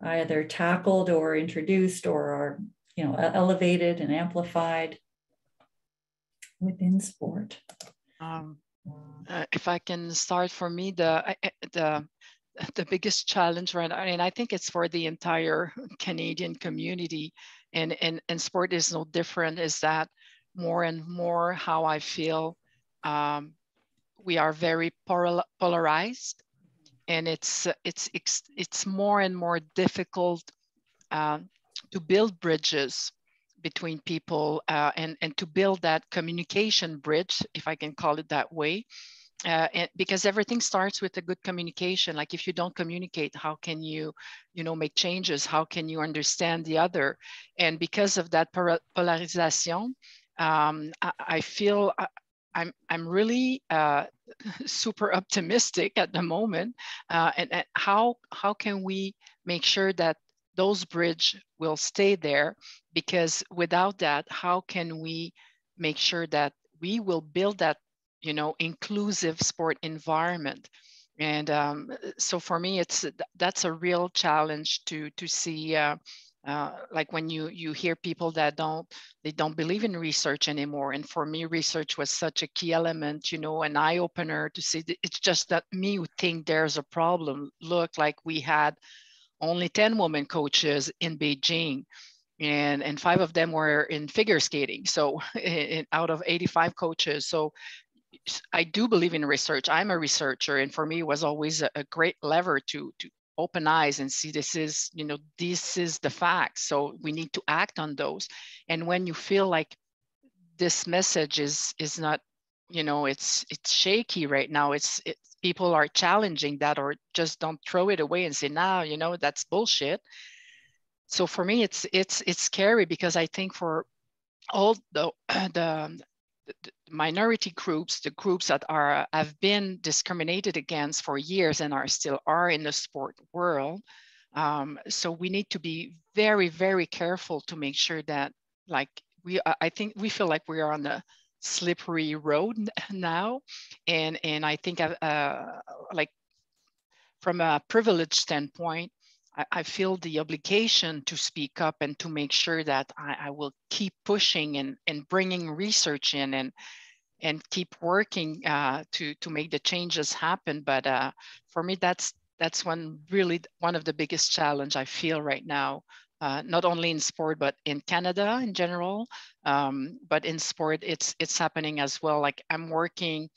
either tackled or introduced or are, you know, elevated and amplified within sport. If I can start, for me, the biggest challenge right now, and I think it's for the entire Canadian community, and sport is no different, is that more and more how I feel we are very polarized, and it's more and more difficult to build bridges between people and to build that communication bridge, if I can call it that way, because everything starts with a good communication. Like if you don't communicate, how can you, make changes? How can you understand the other? And because of that polarization, I feel I'm really super optimistic at the moment. And how can we make sure that those bridges will stay there? Because without that, how can we make sure that we will build that, inclusive sport environment? And so for me, that's a real challenge to see. Like when you hear people that don't believe in research anymore. And for me, research was such a key element, an eye opener to see that it's just that me who think there's a problem. Look, like we had only 10 women coaches in Beijing, and 5 of them were in figure skating. So out of 85 coaches, so I do believe in research. I'm a researcher, and for me, it was always a great lever to open eyes and see this is the facts. So we need to act on those. And when you feel like this message is not, it's shaky right now. It's people are challenging that or just don't throw it away and say, no, that's bullshit. So for me, it's scary because I think for all the minority groups, the groups that have been discriminated against for years and still are in the sport world. So we need to be very, very careful to make sure that I think we feel like we are on the slippery road now. And I think from a privileged standpoint, I feel the obligation to speak up and to make sure that I will keep pushing and bringing research in and keep working to make the changes happen. But for me, that's one of the biggest challenge I feel right now, not only in sport, but in Canada in general, but in sport, it's happening as well. Like I'm working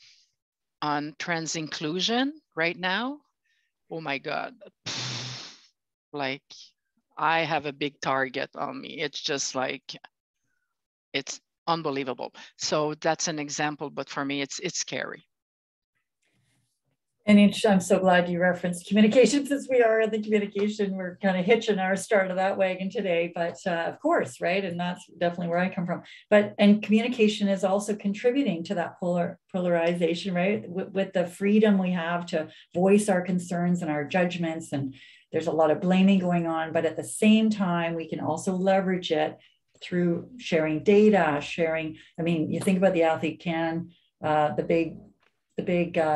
on trans inclusion right now. Oh my God. Like I have a big target on me. It's just like, it's unbelievable. So that's an example, but for me, it's scary. And I'm so glad you referenced communication, since we are in the communication, we're kind of hitching our start of that wagon today, but of course, right? And that's definitely where I come from. And communication is also contributing to that polarization, right? With the freedom we have to voice our concerns and our judgments, and there's a lot of blaming going on, but at the same time, we can also leverage it through sharing data, I mean, you think about the Athlete Can, the big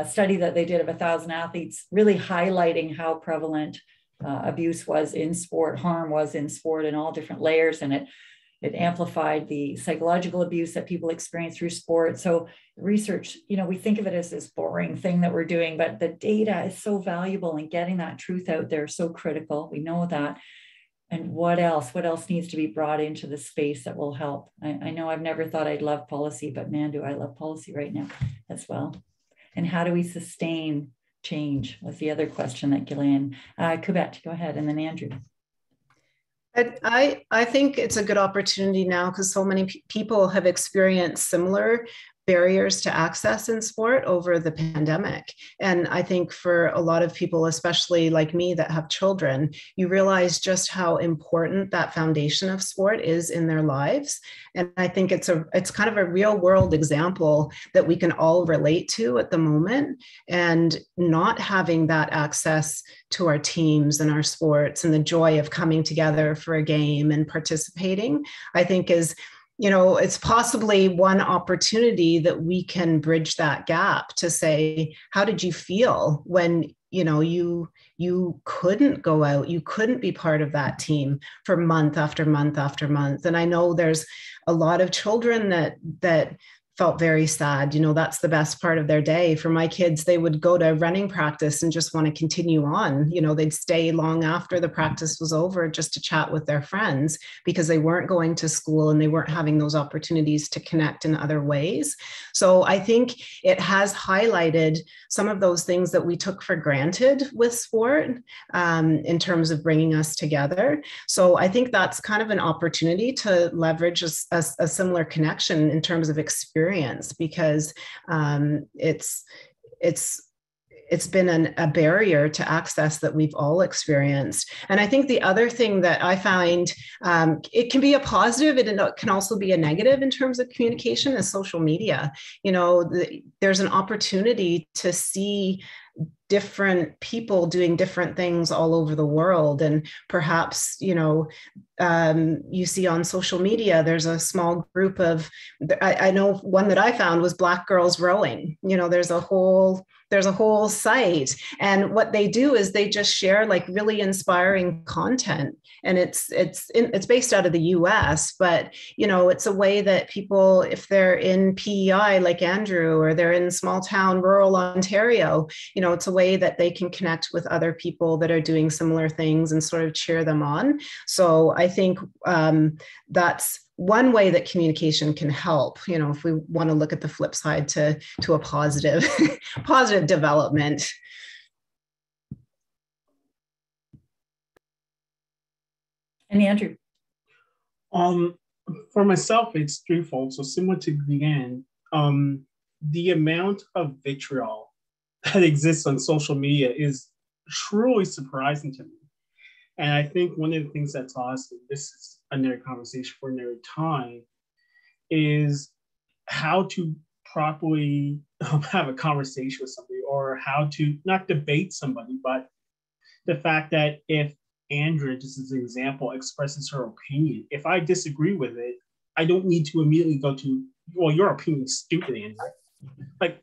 study that they did of 1,000 athletes, really highlighting how prevalent abuse was in sport, harm was in sport in all different layers. And it amplified the psychological abuse that people experience through sport. So research, we think of it as this boring thing that we're doing, but the data is so valuable, and getting that truth out there is so critical. We know that. And what else needs to be brought into the space that will help? I know I've never thought I'd love policy, but man, do I love policy right now as well. And how do we sustain change was the other question that Ghislaine, Kubet, go ahead, and then Andrew. I think it's a good opportunity now because so many people have experienced similar barriers to access in sport over the pandemic. And I think for a lot of people, especially like me that have children, you realize just how important that foundation of sport is in their lives. And I think it's kind of a real world example that we can all relate to at the moment. And not having that access to our teams and our sports and the joy of coming together for a game and participating, I think is, it's possibly one opportunity that we can bridge that gap to say, how did you feel when, you couldn't go out, you couldn't be part of that team for month after month after month. And I know there's a lot of children that felt very sad. You know, that's the best part of their day. For my kids, they would go to running practice and just want to continue on. You know, they'd stay long after the practice was over just to chat with their friends because they weren't going to school and they weren't having those opportunities to connect in other ways. So I think it has highlighted some of those things that we took for granted with sport in terms of bringing us together. So I think that's kind of an opportunity to leverage a similar connection in terms of experience, because it's been a barrier to access that we've all experienced. And I think the other thing that I find, it can be a positive, it can also be a negative in terms of communication, is social media. You know, there's an opportunity to see different people doing different things all over the world. And perhaps, you know, you see on social media, there's a small group of, I know one that I found was Black girls rowing. You know, there's a whole site, and what they do is they just share like really inspiring content. And it's based out of the US, but you know, it's a way that people, if they're in PEI like Andrew, or they're in small town rural Ontario, you know, it's a way that they can connect with other people that are doing similar things and sort of cheer them on. So I think that's one way that communication can help, you know, if we want to look at the flip side to a positive, positive development. And Andrew? For myself, it's threefold. So similar to the end, the amount of vitriol that exists on social media is truly surprising to me. And I think one of the things that's lost, and this is another conversation for another time, is how to properly have a conversation with somebody, or how to not debate somebody, but the fact that if Andrea, just as an example, expresses her opinion, if I disagree with it, I don't need to immediately go to, well, your opinion is stupid, Andrea. Like,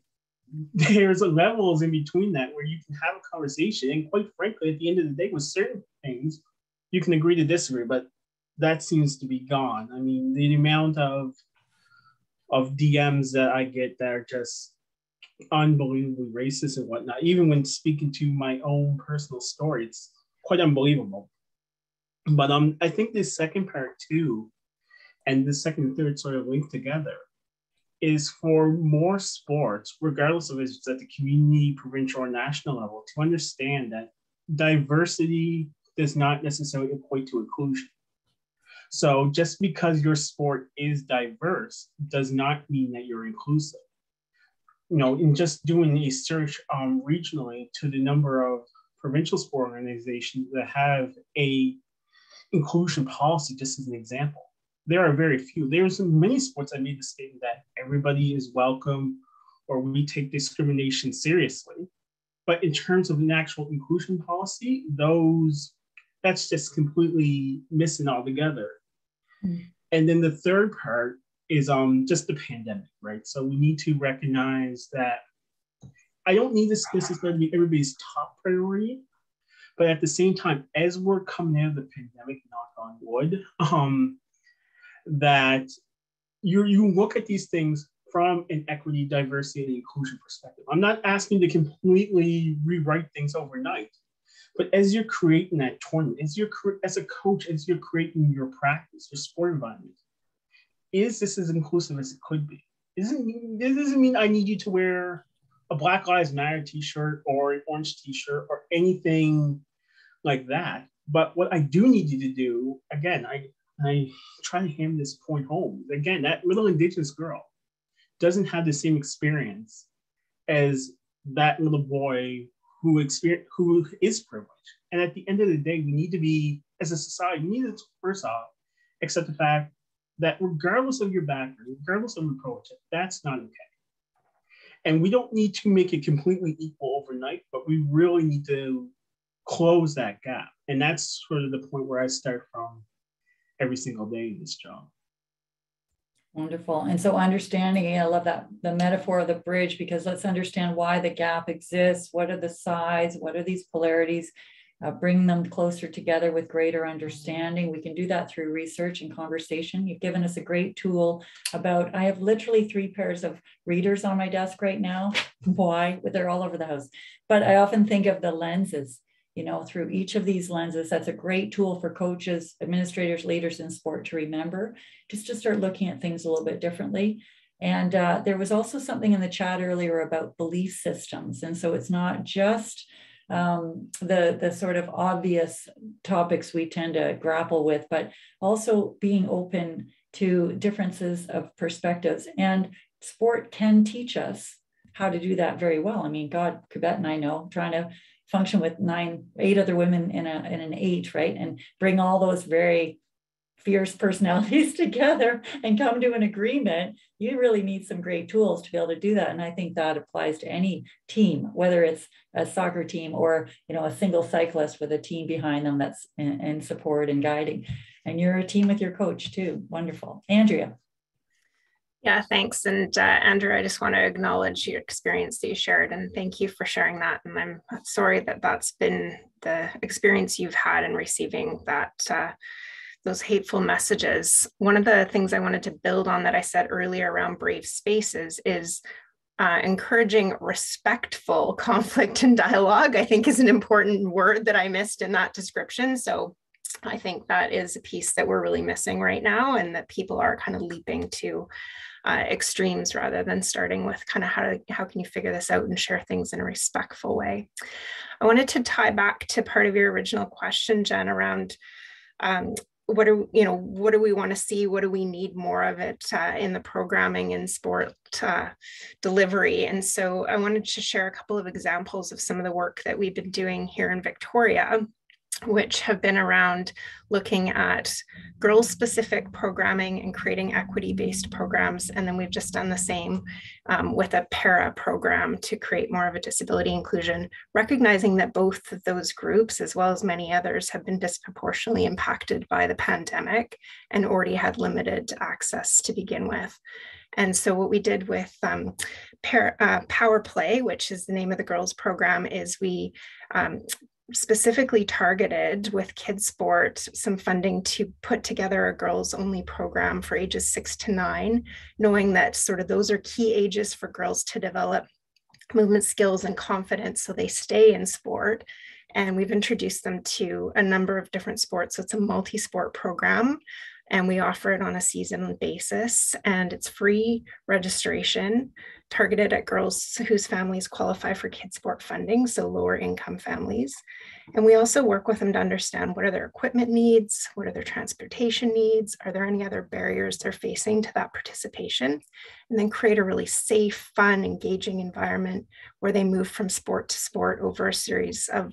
there's levels in between that where you can have a conversation. And quite frankly, at the end of the day, with certain things, you can agree to disagree, but that seems to be gone. I mean, the amount of DMs that I get that are just unbelievably racist and whatnot, even when speaking to my own personal story, it's quite unbelievable. But I think the second part too, and the second and third sort of link together, is for more sports, regardless of if it's at the community, provincial, or national level, to understand that diversity does not necessarily equate to inclusion. So just because your sport is diverse does not mean that you're inclusive. You know, in just doing a search regionally to the number of provincial sport organizations that have a inclusion policy, just as an example, there are very few. There's many sports that made the statement that everybody is welcome, or we take discrimination seriously. But in terms of an actual inclusion policy, that's just completely missing altogether. Mm-hmm. And then the third part is just the pandemic, right? So we need to recognize that I don't need this necessarily to be everybody's top priority, but at the same time, as we're coming out of the pandemic, knock on wood, that you look at these things from an equity, diversity, and inclusion perspective. I'm not asking to completely rewrite things overnight, but as you're creating that tournament, as a coach, as you're creating your practice, your sport environment, is this as inclusive as it could be? This doesn't mean I need you to wear a Black Lives Matter t-shirt or an orange t-shirt or anything like that. But what I do need you to do, again, I try to hammer this point home. Again, that little Indigenous girl doesn't have the same experience as that little boy who is privileged. And at the end of the day, we need to be, as a society, we need to, first off, accept the fact that regardless of your background, regardless of your culture, that's not okay. And we don't need to make it completely equal overnight, but we really need to close that gap. And that's sort of the point where I start from every single day in this job. Wonderful. And so understanding, and I love that, the metaphor of the bridge, because let's understand why the gap exists. What are the sides? What are these polarities? bring them closer together with greater understanding. We can do that through research and conversation. You've given us a great tool about, I have literally 3 pairs of readers on my desk right now. Why? They're all over the house. But I often think of the lenses, you know, through each of these lenses. That's a great tool for coaches, administrators, leaders in sport to remember, just to start looking at things a little bit differently. And there was also something in the chat earlier about belief systems. And so it's not just the sort of obvious topics we tend to grapple with, but also being open to differences of perspectives. And sport can teach us how to do that very well. I mean, God, Kubet and I know, trying to function with 8 other women in an 8, right? And bring all those very fierce personalities together and come to an agreement, you really need some great tools to be able to do that. And I think that applies to any team, whether it's a soccer team or, you know, a single cyclist with a team behind them that's in support and guiding. And you're a team with your coach too. Wonderful. Andrea. Yeah, thanks. And Andrew, I just want to acknowledge your experience that you shared, and thank you for sharing that. And I'm sorry that that's been the experience you've had in receiving that those hateful messages. One of the things I wanted to build on that I said earlier around brave spaces is encouraging respectful conflict and dialogue, I think, is an important word that I missed in that description. So I think that is a piece that we're really missing right now, and that people are kind of leaping to extremes rather than starting with kind of how can you figure this out and share things in a respectful way. I wanted to tie back to part of your original question, Jen, around what do we want to see? What do we need more of it in the programming and sport delivery? And so I wanted to share a couple of examples of some of the work that we've been doing here in Victoria, which have been around looking at girls-specific programming and creating equity-based programs. And then we've just done the same with a para program to create more of a disability inclusion, recognizing that both of those groups, as well as many others, have been disproportionately impacted by the pandemic and already had limited access to begin with. And so what we did with Power Play, which is the name of the girls program, is we specifically targeted with KidSport some funding to put together a girls only program for ages 6 to 9, knowing that sort of those are key ages for girls to develop movement skills and confidence so they stay in sport. And we've introduced them to a number of different sports. So it's a multi-sport program, and we offer it on a season basis, and it's free registration targeted at girls whose families qualify for KidSport funding, so lower income families. And we also work with them to understand what are their equipment needs, what are their transportation needs, are there any other barriers they're facing to that participation, and then create a really safe, fun, engaging environment where they move from sport to sport over a series of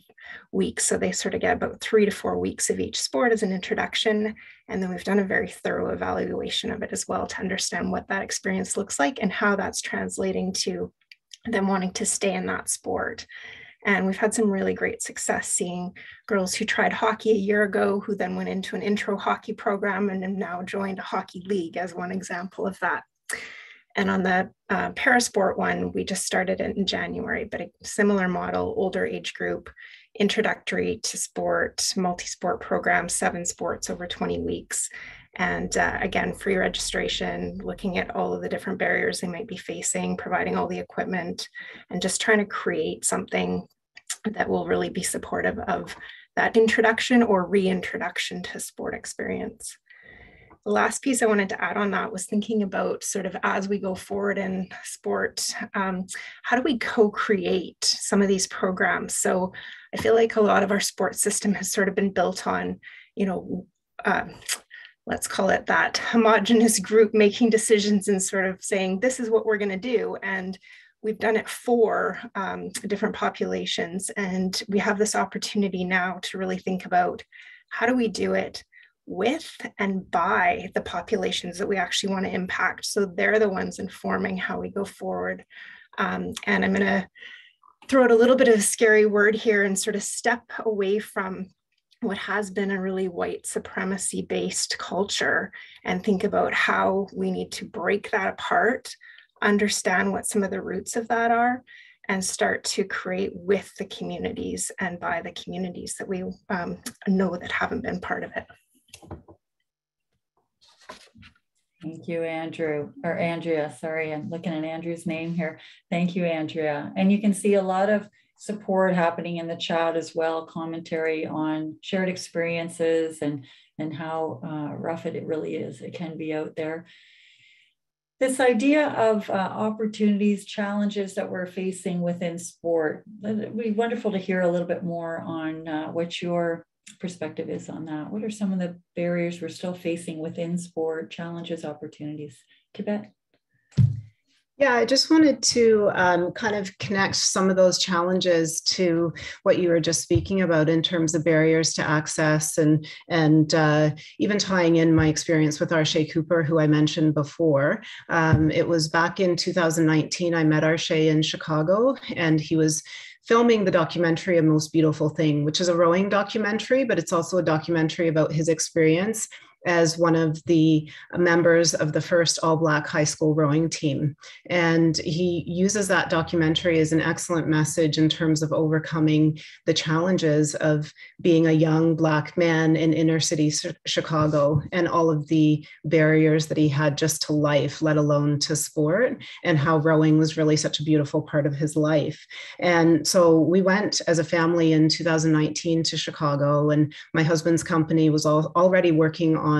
weeks. So they sort of get about 3 to 4 weeks of each sport as an introduction. And then we've done a very thorough evaluation of it as well to understand what that experience looks like and how that's translating to them wanting to stay in that sport. And we've had some really great success seeing girls who tried hockey a year ago, who then went into an intro hockey program and have now joined a hockey league as one example of that. And on the Parasport one, we just started it in January, but a similar model, older age group, introductory to sport, multi-sport program, 7 sports over 20 weeks. And again, free registration, looking at all of the different barriers they might be facing, providing all the equipment, and just trying to create something that will really be supportive of that introduction or reintroduction to sport experience. The last piece I wanted to add on that was thinking about sort of as we go forward in sport, how do we co-create some of these programs? So I feel like a lot of our sports system has sort of been built on, you know, let's call it that homogenous group making decisions and sort of saying, this is what we're going to do. And we've done it for different populations. And we have this opportunity now to really think about how do we do it with and by the populations that we actually want to impact. So they're the ones informing how we go forward. And I'm going to throw out a little bit of a scary word here and sort of step away from what has been a really white supremacy-based culture and think about how we need to break that apart, understand what some of the roots of that are, and start to create with the communities and by the communities that we know that haven't been part of it. Thank you, Andrew, or Andrea, sorry, I'm looking at Andrew's name here. Thank you, Andrea. And you can see a lot of support happening in the chat as well, commentary on shared experiences and how rough it really is. It can be out there. This idea of opportunities, challenges that we're facing within sport, it'd be wonderful to hear a little bit more on what your perspective is on that. What are some of the barriers we're still facing within sport, challenges, opportunities? Kubet? Yeah, I just wanted to kind of connect some of those challenges to what you were just speaking about in terms of barriers to access and even tying in my experience with Arshay Cooper, who I mentioned before. It was back in 2019, I met Arshay in Chicago, and he was filming the documentary A Most Beautiful Thing, which is a rowing documentary, but it's also a documentary about his experience as one of the members of the first all-Black high school rowing team. And he uses that documentary as an excellent message in terms of overcoming the challenges of being a young Black man in inner city Chicago and all of the barriers that he had just to life, let alone to sport, and how rowing was really such a beautiful part of his life. And so we went as a family in 2019 to Chicago, and my husband's company was already working on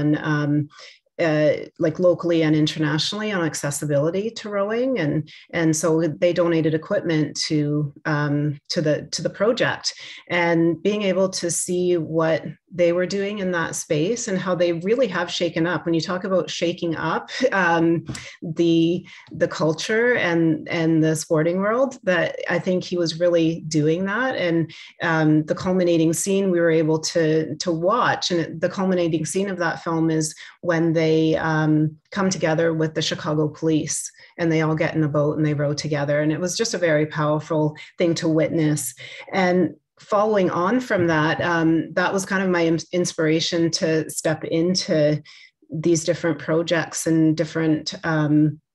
like locally and internationally on accessibility to rowing, and so they donated equipment to the project, and being able to see what they were doing in that space and how they really have shaken up. When you talk about shaking up the culture and the sporting world, that I think he was really doing that. And the culminating scene we were able to watch, and the culminating scene of that film is when they come together with the Chicago police, and they all get in a boat and they row together. And it was just a very powerful thing to witness. And following on from that, that was kind of my inspiration to step into these different projects and different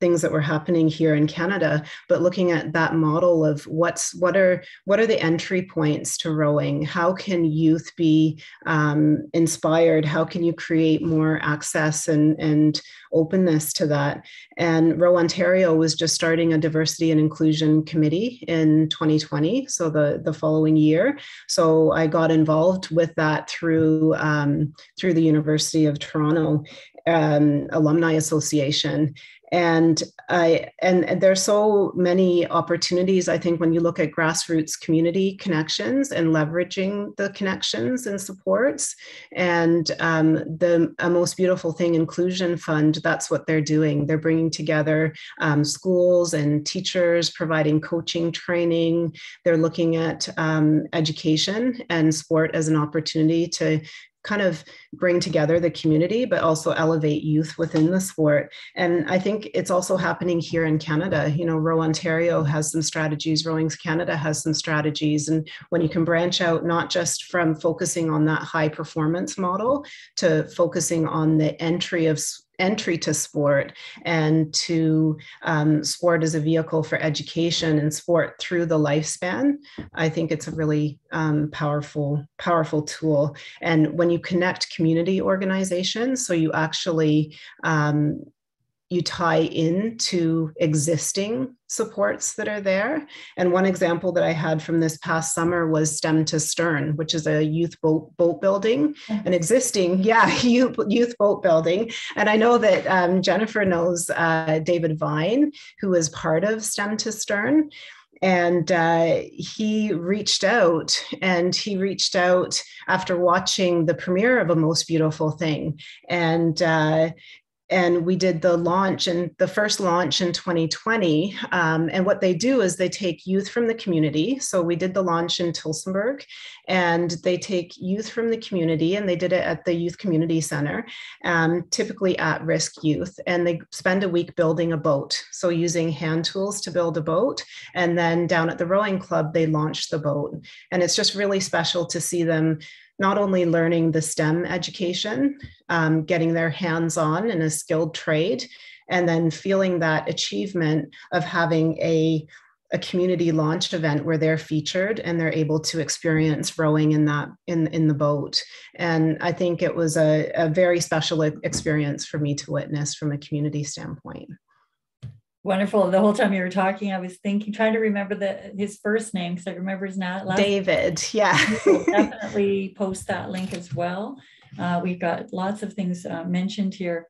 things that were happening here in Canada, but looking at that model of what are the entry points to rowing? How can youth be inspired? How can you create more access and openness to that? And Row Ontario was just starting a diversity and inclusion committee in 2020, so the following year. So I got involved with that through through the University of Toronto Alumni Association. And there's so many opportunities, I think, when you look at grassroots community connections and leveraging the connections and supports, and the A Most Beautiful Thing Inclusion Fund, that's what they're doing. They're bringing together schools and teachers, providing coaching, training. They're looking at education and sport as an opportunity to kind of bring together the community, but also elevate youth within the sport. And I think it's also happening here in Canada. You know, Row Ontario has some strategies, Rowing Canada has some strategies. And when you can branch out, not just from focusing on that high performance model to focusing on the entry to sport, and to sport as a vehicle for education and sport through the lifespan, I think it's a really powerful tool. And when you connect community organizations, so you actually you tie into existing supports that are there. And one example that I had from this past summer was STEM to Stern, which is a youth boat building, an existing, youth boat building. And I know that Jennifer knows David Vine, who is part of STEM to Stern. And he reached out after watching the premiere of A Most Beautiful Thing. And we did the launch, and the first launch in 2020. And what they do is they take youth from the community. So we did the launch in Tillsonburg, and they take youth from the community, and they did it at the Youth Community Center, typically at-risk youth. And they spend a week building a boat. So using hand tools to build a boat. And then down at the rowing club, they launch the boat. And it's just really special to see them not only learning the STEM education, getting their hands on in a skilled trade, and then feeling that achievement of having a a community launch event where they're featured and they're able to experience rowing in that in the boat. And I think it was a very special experience for me to witness from a community standpoint. Wonderful. The whole time you were talking, I was thinking, trying to remember his first name, because I remember his last name. David, yeah. We'll definitely post that link as well. We've got lots of things mentioned here.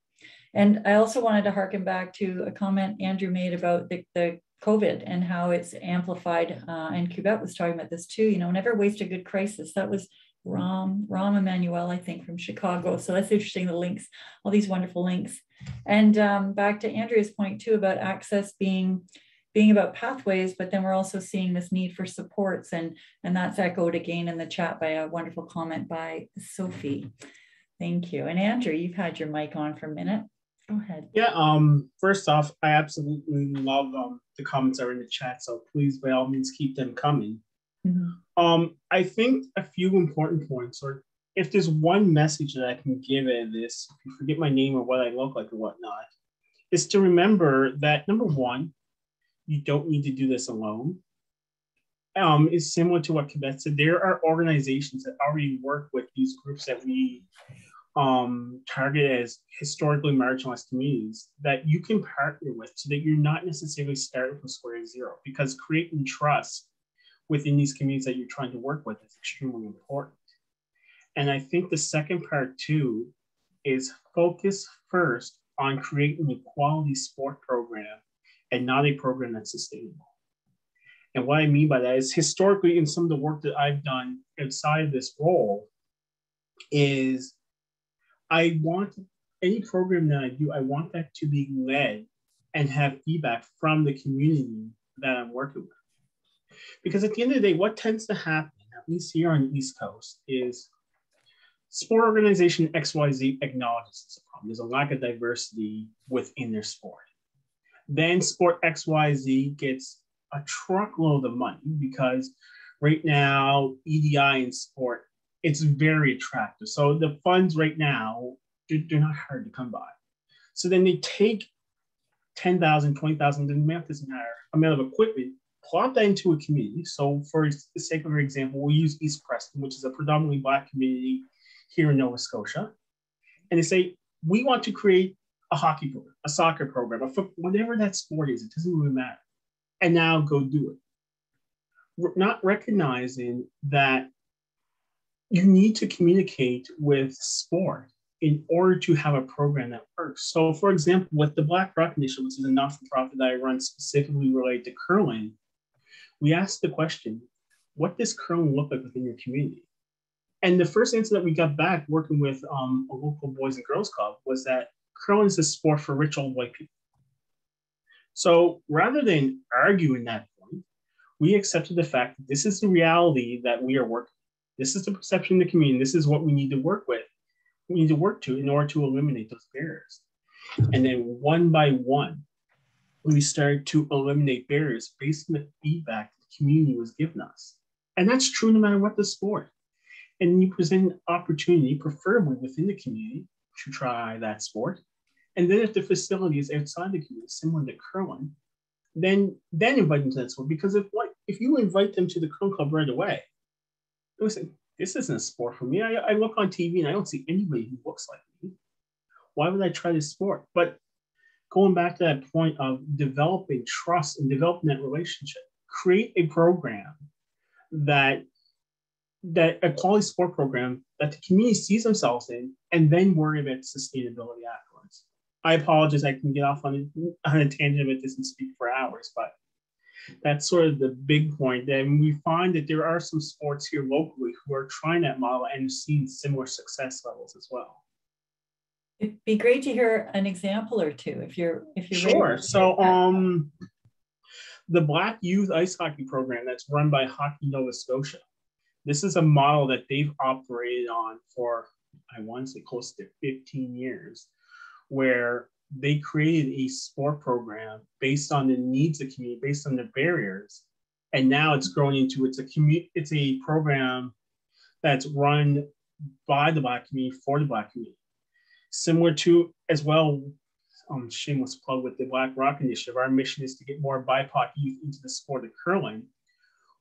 And I also wanted to harken back to a comment Andrew made about the COVID and how it's amplified. And Kubet was talking about this too, you know, never waste a good crisis. That was Rahm Emanuel, I think, from Chicago. So that's interesting, the links, all these wonderful links. And back to Andrea's point too about access being about pathways, but then we're also seeing this need for supports, and that's echoed again in the chat by a wonderful comment by Sophie. Thank you. And Andrew, you've had your mic on for a minute. Go ahead. Yeah, first off, I absolutely love the comments that are in the chat, so please by all means keep them coming. Mm-hmm. I think a few important points, or if there's one message that I can give in this, if you forget my name or what I look like or whatnot, is to remember that number one, you don't need to do this alone. It's similar to what Kubet said. There are organizations that already work with these groups that we target as historically marginalized communities that you can partner with, so that you're not necessarily starting from square zero, because creating trust within these communities that you're trying to work with is extremely important. And I think the second part too is focus first on creating a quality sport program and not a program that's sustainable. And what I mean by that is, historically in some of the work that I've done outside of this role is I want any program that I do, I want that to be led and have feedback from the community that I'm working with. Because at the end of the day, what tends to happen, at least here on the East Coast, is sport organization XYZ acknowledges it's a problem. There's a lack of diversity within their sport. Then sport XYZ gets a truckload of money, because right now EDI in sport, it's very attractive. So the funds right now, they're not hard to come by. So then they take 10,000, 20,000, the amount doesn't matter, amount of equipment, plop that into a community. So for the sake of example, we'll use East Preston, which is a predominantly Black community here in Nova Scotia. And they say, we want to create a hockey program, a soccer program, whatever that sport is, it doesn't really matter. And now go do it. We're not recognizing that you need to communicate with sport in order to have a program that works. So for example, with the Black Rock Initiative, which is a not-for-profit that I run specifically related to curling, we asked the question, what does curling look like within your community? And the first answer that we got back working with a local boys and girls club was that curling is a sport for rich old white people. So rather than arguing that point, we accepted the fact that this is the reality that we are working with. This is the perception of the community. This is what we need to work with. We need to work to in order to eliminate those barriers. And then one by one, we started to eliminate barriers based on the feedback the community was giving us. And that's true no matter what the sport. And you present an opportunity, preferably within the community, to try that sport. And then if the facility is outside the community, similar to curling, then invite them to that sport. Because if you invite them to the curling club right away, they'll say, this isn't a sport for me. I look on TV and I don't see anybody who looks like me. Why would I try this sport? But going back to that point of developing trust and developing that relationship, create a program that a quality sport program that the community sees themselves in, and then worry about sustainability afterwards. I apologize, I can get off on a tangent about this and speak for hours, but that's sort of the big point. And we find that there are some sports here locally who are trying that model and seeing similar success levels as well. It'd be great to hear an example or two if you're sure. Ready. So the Black Youth Ice Hockey Program that's run by Hockey Nova Scotia. This is a model that they've operated on for, I want to say, close to 15 years, where they created a sport program based on the needs of the community, based on the barriers. And now it's growing into, it's a program that's run by the Black community for the Black community. Similar to, as well, shameless plug with the Black Rock Initiative, our mission is to get more BIPOC youth into the sport of curling.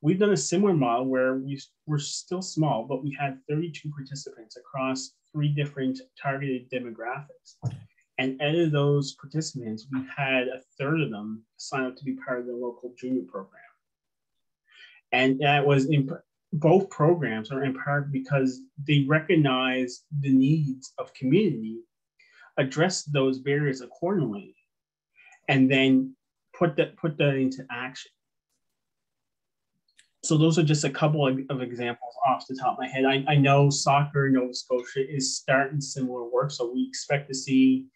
We've done a similar model where we're still small, but we had 32 participants across 3 different targeted demographics. And out of those participants, we had a third of them sign up to be part of the local junior program. And that was in both programs are in part because they recognize the needs of community, address those barriers accordingly, and then put that into action. So those are just a couple of examples off the top of my head. I know soccer in Nova Scotia is starting similar work, so we expect to see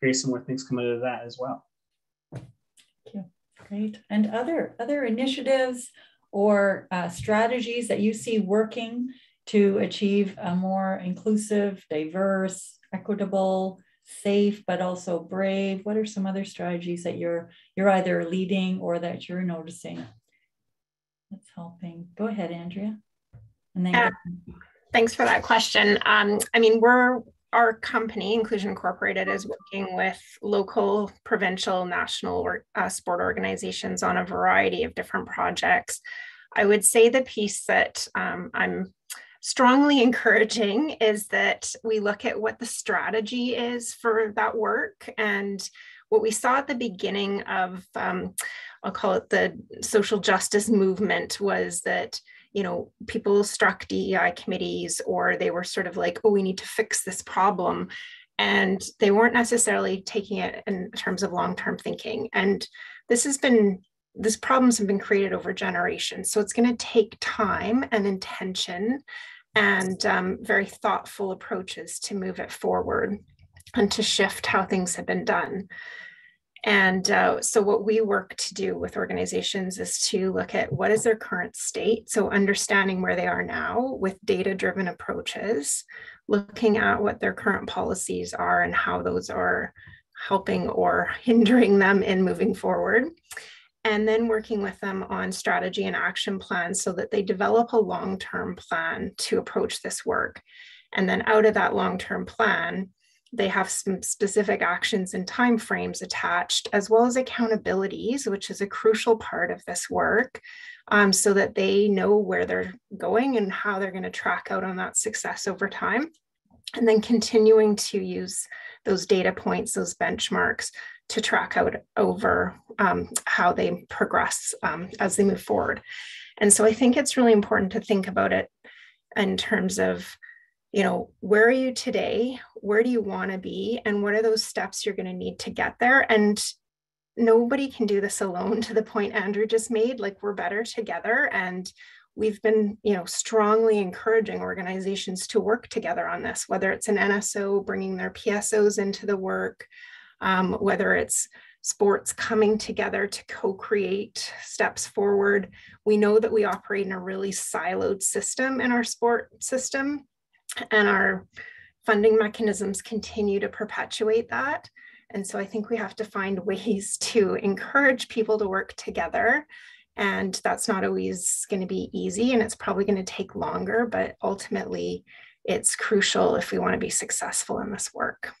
very similar things come out of that as well. Thank you. Great. And other initiatives or strategies that you see working to achieve a more inclusive, diverse, equitable, safe, but also brave? What are some other strategies that you're either leading or that you're noticing that's helping? Go ahead, Andrea. And then thanks for that question. I mean, our company, Inclusion Incorporated, is working with local, provincial, national sport organizations on a variety of different projects. I would say the piece that I'm strongly encouraging is that we look at what the strategy is for that work. And what we saw at the beginning of, I'll call it the social justice movement, was that, you know, people struck DEI committees, or they were sort of like, oh, we need to fix this problem. And they weren't necessarily taking it in terms of long-term thinking. And these problems have been created over generations. So it's going to take time and intention and very thoughtful approaches to move it forward and to shift how things have been done. And so what we work to do with organizations is to look at what is their current state. So understanding where they are now with data-driven approaches, looking at what their current policies are and how those are helping or hindering them in moving forward. And then working with them on strategy and action plans so that they develop a long-term plan to approach this work. And then out of that long-term plan, they have some specific actions and timeframes attached, as well as accountabilities, which is a crucial part of this work, so that they know where they're going and how they're going to track out on that success over time. And then continuing to use those data points, those benchmarks, to track out over how they progress as they move forward. And so I think it's really important to think about it in terms of, you know, where are you today? Where do you want to be? And what are those steps you're going to need to get there? And nobody can do this alone, to the point Andrew just made, like, we're better together. And we've been, you know, strongly encouraging organizations to work together on this, whether it's an NSO bringing their PSOs into the work, whether it's sports coming together to co-create steps forward. We know that we operate in a really siloed system in our sport system, and our funding mechanisms continue to perpetuate that. And so I think we have to find ways to encourage people to work together. And that's not always going to be easy, and it's probably going to take longer, but ultimately it's crucial if we want to be successful in this work.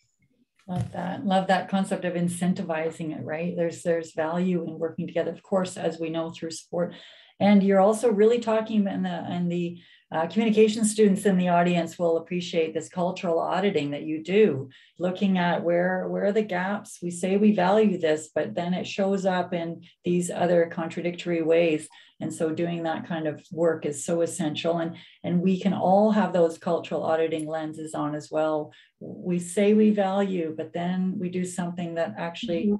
Love that. Love that concept of incentivizing it, right? There's value in working together, of course, as we know through sport. And you're also really talking about the communication students in the audience will appreciate this cultural auditing that you do, looking at where are the gaps. We say we value this, but then it shows up in these other contradictory ways. And so doing that kind of work is so essential. And we can all have those cultural auditing lenses on as well. We say we value, but then we do something that actually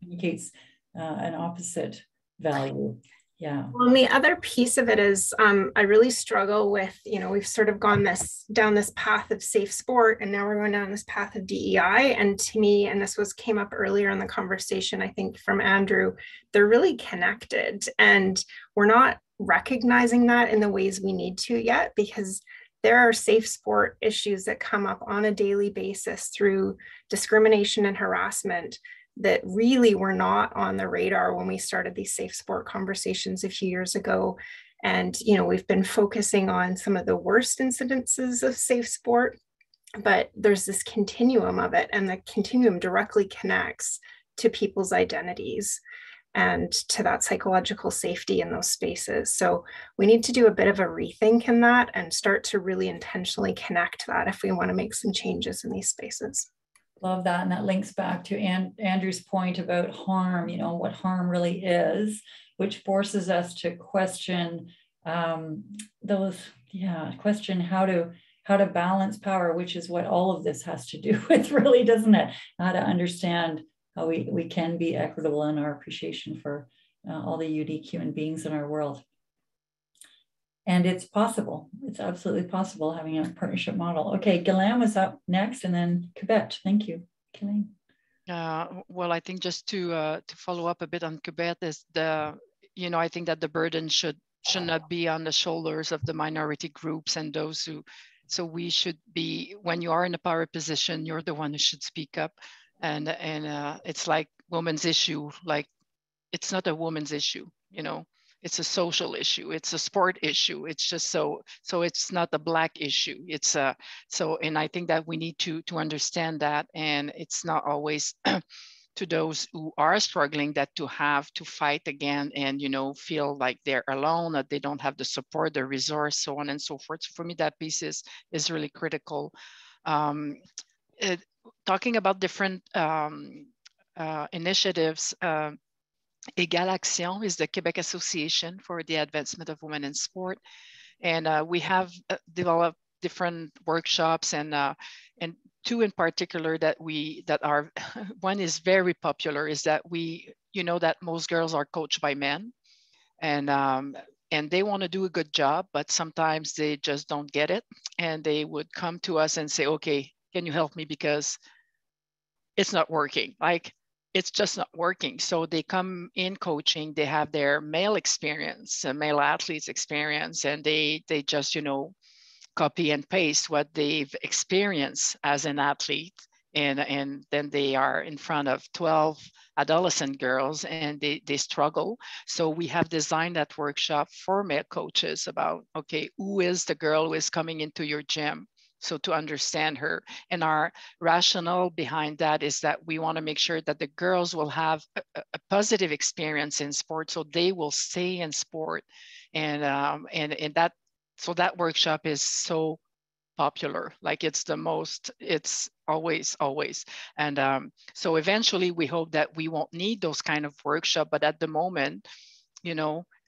communicates an opposite value. Yeah. Well, and the other piece of it is I really struggle with, you know, we've sort of gone down this path of safe sport, and now we're going down this path of DEI. And to me, and this came up earlier in the conversation, I think from Andrew, they're really connected, and we're not recognizing that in the ways we need to yet, because there are safe sport issues that come up on a daily basis through discrimination and harassment that really were not on the radar when we started these safe sport conversations a few years ago. And, you know, we've been focusing on some of the worst incidences of safe sport But there's this continuum of it, and the continuum directly connects to people's identities and to that psychological safety in those spaces. So we need to do a bit of a rethink in that and start to really intentionally connect that if we want to make some changes in these spaces. Love that. And that links back to Andrew's point about harm, you know, what harm really is, which forces us to question how to balance power, which is what all of this has to do with, really, doesn't it? How to understand how we can be equitable in our appreciation for all the unique human beings in our world. And it's possible. It's absolutely possible, having a partnership model. Okay, Ghislaine was up next, and then Kubet. Thank you, Ghislaine. Well, I think just to follow up a bit on Kubet is I think that the burden should not be on the shoulders of the minority groups and those who. So we should be, when you are in a power position, you're the one who should speak up. And it's like women's issue, like it's not a woman's issue, you know, it's a social issue, it's a sport issue. It's just so it's not a Black issue. It's and I think that we need to understand that. And it's not always to those who are struggling that to have to fight again and, feel like they're alone, that they don't have the support, the resource, so on and so forth. So for me, that piece is really critical. Talking about different initiatives, Égale Action is the Quebec Association for the Advancement of Women in Sport. And we have developed different workshops and two in particular that are, one is very popular, is that that most girls are coached by men, and they want to do a good job, but sometimes they just don't get it. And they would come to us and say, okay, can you help me? Because it's not working. Like, it's just not working. So they come in coaching, they have their male experience, male athletes experience, and they just, copy and paste what they've experienced as an athlete. And then they are in front of 12 adolescent girls and they struggle. So we have designed that workshop for male coaches about, okay, who is the girl who is coming into your gym? So to understand her, and our rationale behind that is that we want to make sure that the girls will have a positive experience in sport, so they will stay in sport, and that. So that workshop is so popular, like it's always. And so eventually we hope that we won't need those kind of workshop, but at the moment,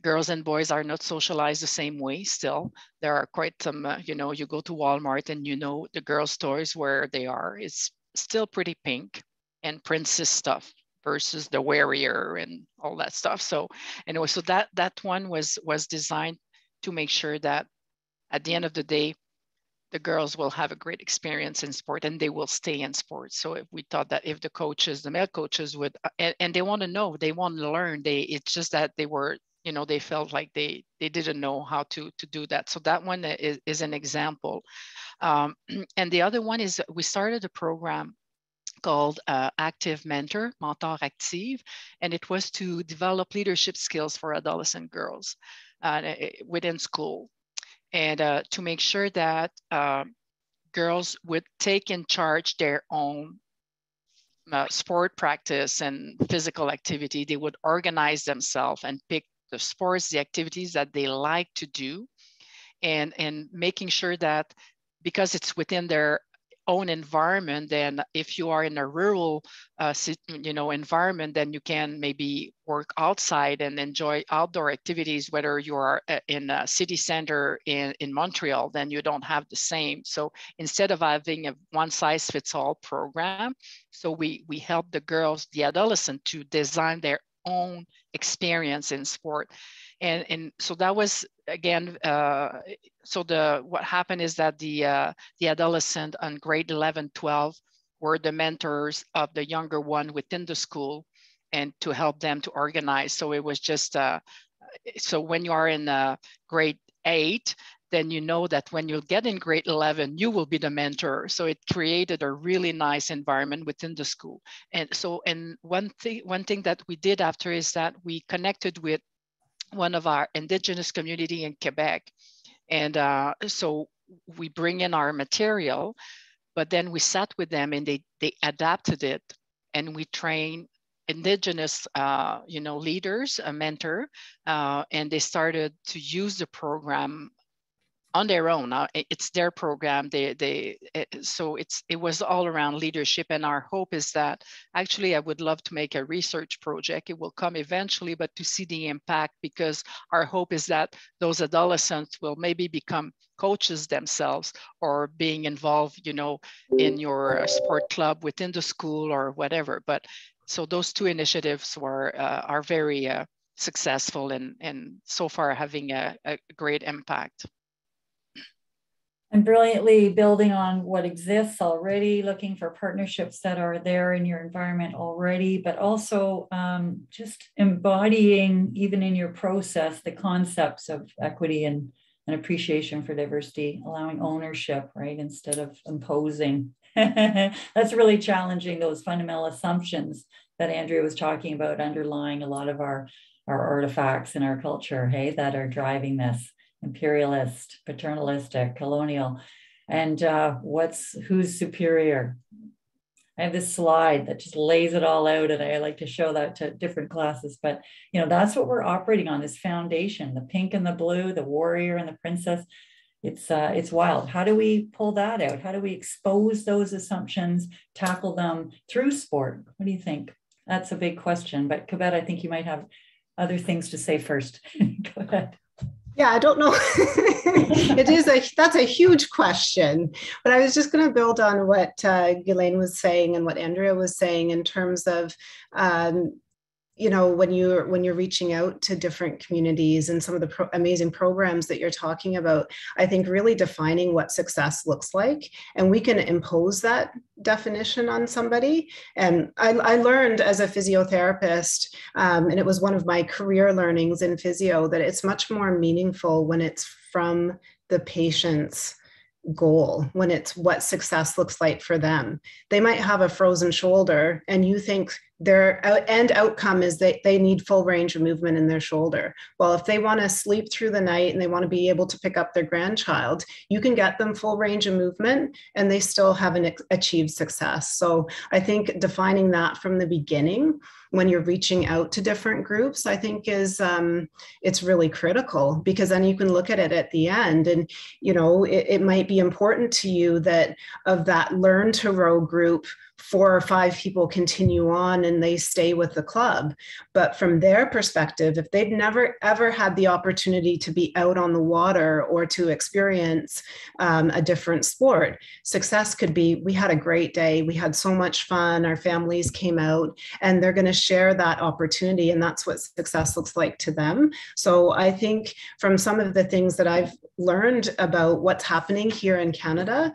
girls and boys are not socialized the same way still. There are quite some, you go to Walmart and the girls' toys where they are. It's still pretty pink and princess stuff versus the warrior and all that stuff. So anyway, so that one was designed to make sure that at the end of the day, the girls will have a great experience in sport and they will stay in sport. So if we thought that if the male coaches would, and they want to know, they want to learn, it's just that they were, they felt like they didn't know how to do that. So that one is an example. And the other one is we started a program called Active Mentor Active, and it was to develop leadership skills for adolescent girls within school. And to make sure that girls would take in charge their own sport practice and physical activity. They would organize themselves and pick the sports, the activities that they like to do, and making sure that because it's within their own environment, then if you are in a rural environment, then you can maybe work outside and enjoy outdoor activities. Whether you are in a city center in Montreal, then you don't have the same. So instead of having a one-size-fits-all program, so we help the girls, the adolescent, to design their own experience in sport. And so that was, again, what happened is that the adolescent on grade 11, 12 were the mentors of the younger one within the school, and to help them to organize. So it was just, so when you are in grade 8, then that when you'll get in grade 11, you will be the mentor. So it created a really nice environment within the school. And so, and one thing that we did after is that we connected with one of our Indigenous community in Quebec. And so we bring in our material, But then we sat with them and they adapted it, and we trained Indigenous leaders, a mentor, and they started to use the program on their own. It's their program. It was all around leadership. And our hope is that actually I would love to make a research project. It will come eventually, but to see the impact, because our hope is that those adolescents will maybe become coaches themselves, or being involved, in your sport club within the school or whatever. But so those two initiatives were are very successful and so far having a great impact. And brilliantly building on what exists already, looking for partnerships that are there in your environment already, but also just embodying, even in your process, the concepts of equity and appreciation for diversity, allowing ownership, right, instead of imposing. That's really challenging those fundamental assumptions that Andrea was talking about, underlying a lot of our artifacts in our culture, hey, that are driving this. Imperialist, paternalistic, colonial, and who's superior. I have this slide that just lays it all out, and I like to show that to different classes, but that's what we're operating on, this foundation, the pink and the blue, the warrior and the princess. It's wild. How do we pull that out? How do we expose those assumptions, tackle them through sport? What do you think? That's a big question, but Kubet, I think you might have other things to say first. Go ahead. Yeah, I don't know. That's a huge question, but I was just going to build on what Ghislaine was saying and what Andrea was saying in terms of, when you're reaching out to different communities and some of the amazing programs that you're talking about, I think really defining what success looks like, and we can impose that definition on somebody. And I learned as a physiotherapist, and it was one of my career learnings in physio, that it's much more meaningful when it's from the patient's goal, when it's what success looks like for them. They might have a frozen shoulder, and you think their end outcome is that they need full range of movement in their shoulder. Well, if they want to sleep through the night and they want to be able to pick up their grandchild, you can get them full range of movement and they still haven't achieved success. So I think defining that from the beginning when you're reaching out to different groups, I think is it's really critical, because then you can look at it at the end, and it might be important to you that of that learn to row group, 4 or 5 people continue on and they stay with the club. But from their perspective, if they've never ever had the opportunity to be out on the water or to experience a different sport, success could be, we had a great day, we had so much fun, our families came out, and they're going to share that opportunity, and that's what success looks like to them. So I think from some of the things that I've learned about what's happening here in Canada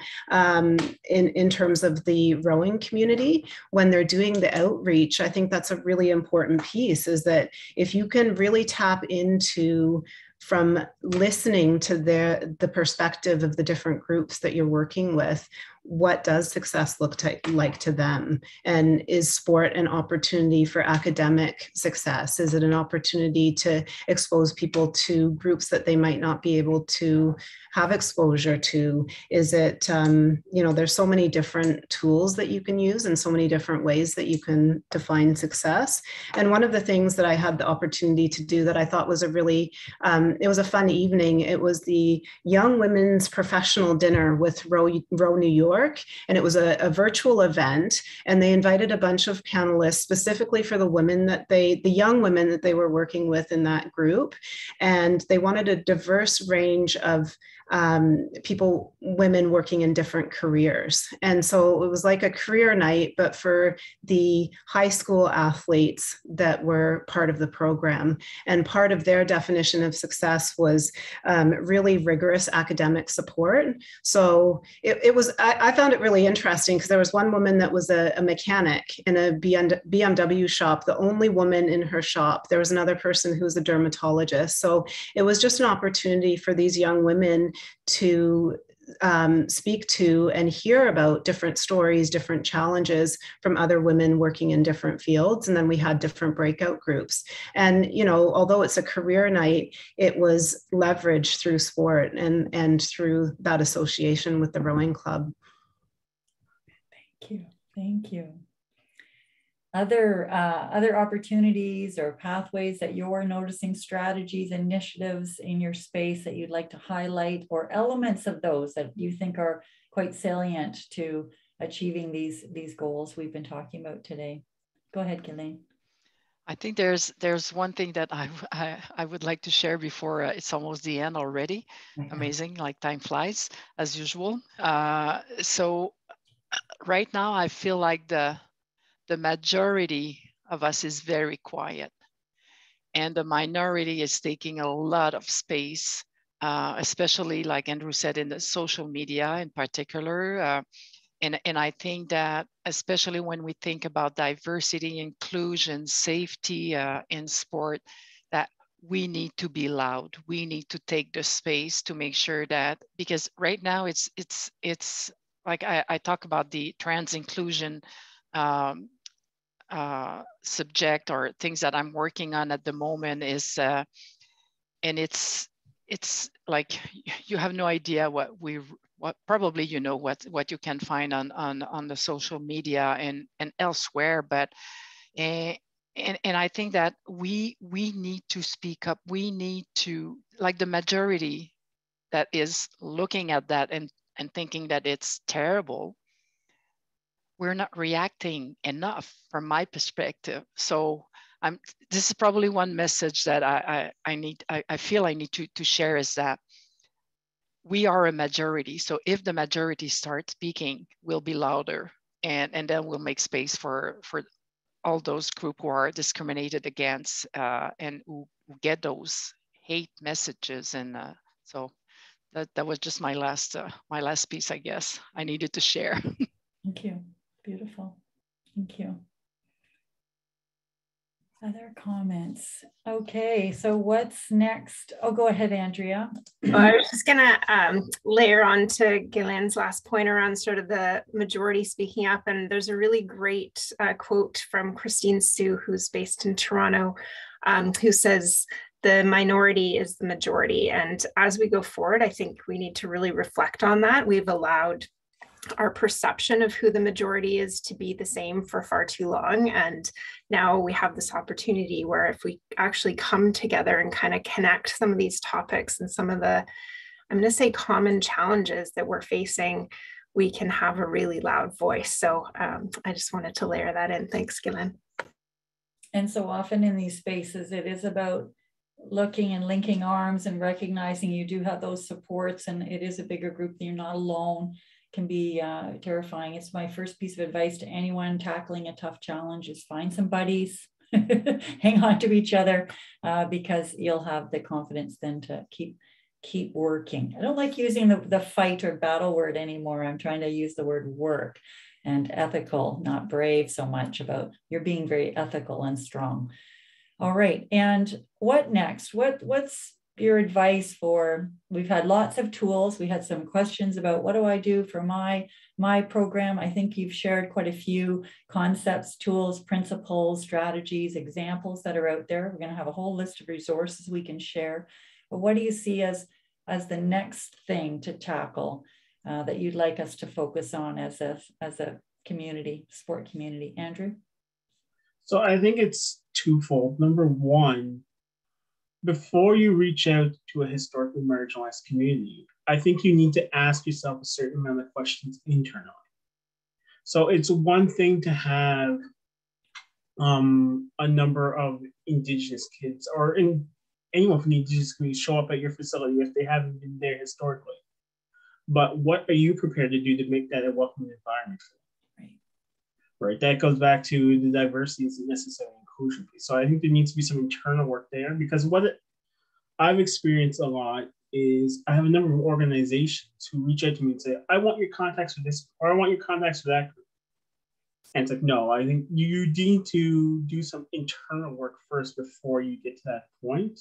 in terms of the rowing community, when they're doing the outreach, I think that's a really important piece, is that if you can really tap into from listening to the perspective of the different groups that you're working with, what does success look like to them? And is sport an opportunity for academic success? Is it an opportunity to expose people to groups that they might not be able to have exposure to? Is it, there's so many different tools that you can use and so many different ways that you can define success. And one of the things that I had the opportunity to do that I thought was a really, it was a fun evening. It was the Young Women's Professional Dinner with Row New York, and it was a virtual event, and they invited a bunch of panelists specifically for the young women that they were working with in that group, and they wanted a diverse range of women working in different careers. And so it was like a career night, but for the high school athletes that were part of the program. And part of their definition of success was really rigorous academic support. So I found it really interesting, because there was one woman that was a mechanic in a BMW shop, the only woman in her shop. There was another person who was a dermatologist. So it was just an opportunity for these young women to speak to and hear about different stories, different challenges from other women working in different fields. And then we had different breakout groups. And, although it's a career night, it was leveraged through sport and through that association with the rowing club. Thank you. Thank you. Other opportunities or pathways that you're noticing, strategies, initiatives in your space that you'd like to highlight, or elements of those that you think are quite salient to achieving these goals we've been talking about today. Go ahead, Ghislaine. I think there's one thing that I would like to share before it's almost the end already. Mm-hmm. Amazing, like time flies as usual. So right now I feel like the majority of us is very quiet, and the minority is taking a lot of space, especially like Andrew said, in the social media in particular. And I think that, especially when we think about diversity, inclusion, safety in sport, that we need to be loud. We need to take the space to make sure that, because right now it's like I talk about the trans inclusion subject or things that I'm working on at the moment is, and it's like, you have no idea what probably, you know, what you can find on the social media and elsewhere, but and I think that we need to speak up. We need to, like, the majority that is looking at that and thinking that it's terrible, we're not reacting enough from my perspective. So this is probably one message that I feel I need to share, is that we are a majority. So if the majority starts speaking, we'll be louder, and then we'll make space for all those groups who are discriminated against and who get those hate messages. And so that was just my last piece, I guess, I needed to share. Thank you. Beautiful. Thank you. Other comments? Okay, so what's next? Oh, go ahead, Andrea. Well, I was just gonna layer on to Ghislaine's last point around sort of the majority speaking up, and there's a really great quote from Christine Sue, who's based in Toronto, who says, the minority is the majority. And as we go forward, I think we need to really reflect on that. We've allowed our perception of who the majority is to be the same for far too long. And now we have this opportunity where if we actually come together and kind of connect some of these topics and some of the, I'm going to say, common challenges that we're facing, we can have a really loud voice. So I just wanted to layer that in. Thanks, Ghislaine. And so often in these spaces, it is about looking and linking arms and recognizing you do have those supports, and it is a bigger group, you're not alone. Can be terrifying. It's my first piece of advice to anyone tackling a tough challenge is find some buddies, hang on to each other, because you'll have the confidence then to keep working. I don't like using the fight or battle word anymore. I'm trying to use the word work and ethical, not brave so much, about you're being very ethical and strong. All right, and what next? What's your advice for, we've had lots of tools. We had some questions about what do I do for my program. I think you've shared quite a few concepts, tools, principles, strategies, examples that are out there. We're going to have a whole list of resources we can share. But what do you see as the next thing to tackle that you'd like us to focus on as a community, sport community? Andrew? So I think it's twofold. Number one, before you reach out to a historically marginalized community, I think you need to ask yourself a certain amount of questions internally. So it's one thing to have a number of Indigenous kids or anyone from the Indigenous community show up at your facility if they haven't been there historically. But what are you prepared to do to make that a welcoming environment for them? Right? That goes back to the diversity is necessary. So I think there needs to be some internal work there, because what I've experienced a lot is I have a number of organizations who reach out to me and say, I want your contacts for this, or I want your contacts for that group. And it's like, no, I think you need to do some internal work first before you get to that point.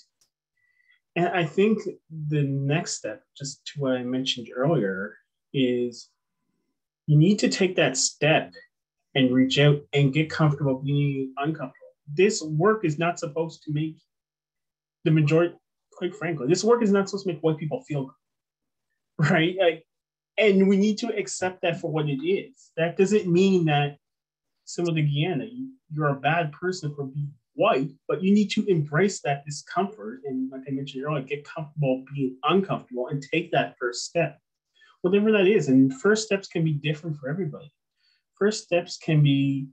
And I think the next step, just to what I mentioned earlier, is you need to take that step and reach out and get comfortable being uncomfortable. This work is not supposed to make the majority, quite frankly, this work is not supposed to make white people feel good, right? Like, And we need to accept that for what it is. That doesn't mean that, similar to Guyana, you're a bad person for being white, but you need to embrace that discomfort. And like I mentioned earlier, get comfortable being uncomfortable and take that first step, whatever that is. And first steps can be different for everybody. First steps can be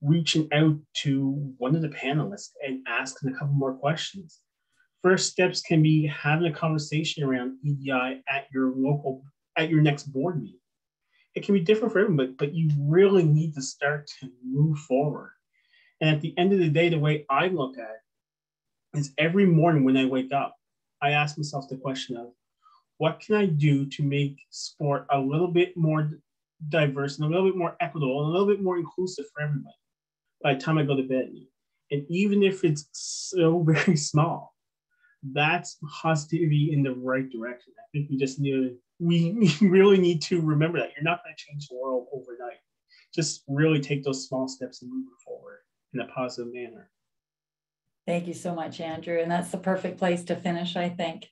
reaching out to one of the panelists and asking a couple more questions. First steps can be having a conversation around EDI at your local, at your next board meeting. It can be different for everyone, but you really need to start to move forward. And at the end of the day, the way I look at it is every morning when I wake up, I ask myself the question of, what can I do to make sport a little bit more diverse and a little bit more equitable and a little bit more inclusive for everybody by the time I go to bed? And even if it's so very small, that's positivity in the right direction. I think we just need to, we really need to remember that you're not going to change the world overnight. Just really take those small steps and move forward in a positive manner. Thank you so much, Andrew. And that's the perfect place to finish, I think.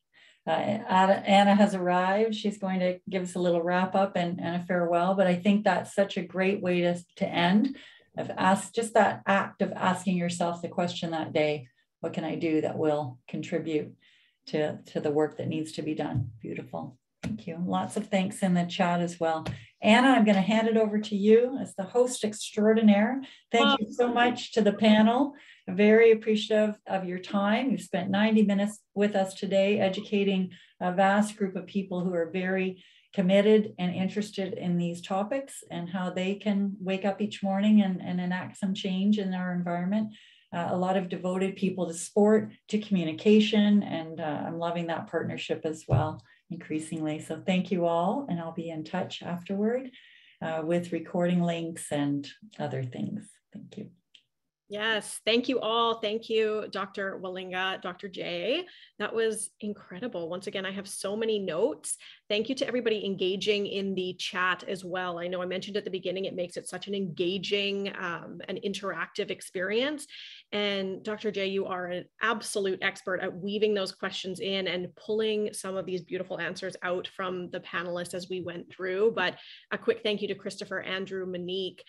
Anna has arrived. She's going to give us a little wrap up and a farewell, but I think that's such a great way to end. I've asked just that act of asking yourself the question that day, what can I do that will contribute to the work that needs to be done? Beautiful. Thank you. Lots of thanks in the chat as well. Anna, I'm going to hand it over to you as the host extraordinaire. Thank you so much to the panel. I'm very appreciative of your time. You've spent 90 minutes with us today, educating a vast group of people who are very committed and interested in these topics and how they can wake up each morning and enact some change in our environment. A lot of devoted people to sport, to communication, and I'm loving that partnership as well, increasingly. So thank you all, and I'll be in touch afterward with recording links and other things. Thank you. Yes, thank you all. Thank you, Dr. Walinga, Dr. Jay. That was incredible. Once again, I have so many notes. Thank you to everybody engaging in the chat as well. I know I mentioned at the beginning, it makes it such an engaging and interactive experience. And Dr. Jay, you are an absolute expert at weaving those questions in and pulling some of these beautiful answers out from the panelists as we went through. But a quick thank you to Christopher, Andrew, Monique,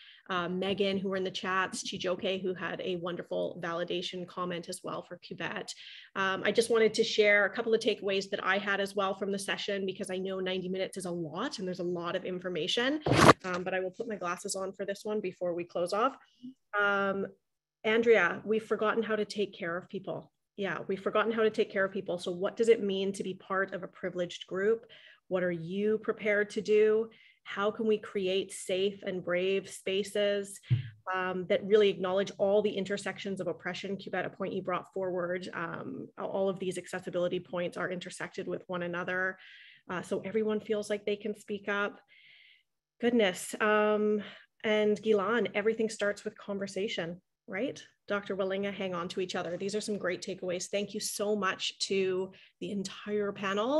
Megan, who were in the chats, Chijoke, who had a wonderful validation comment as well for Kubet. I just wanted to share a couple of takeaways that I had as well from the session, because I know 90 minutes is a lot and there's a lot of information, but I will put my glasses on for this one before we close off. Andrea, we've forgotten how to take care of people. Yeah, we've forgotten how to take care of people. So what does it mean to be part of a privileged group? What are you prepared to do? How can we create safe and brave spaces that really acknowledge all the intersections of oppression? Kubet, a point you brought forward, all of these accessibility points are intersected with one another. So everyone feels like they can speak up. Goodness. And Ghislaine, everything starts with conversation, right? Dr. Walinga, hang on to each other. These are some great takeaways. Thank you so much to the entire panel.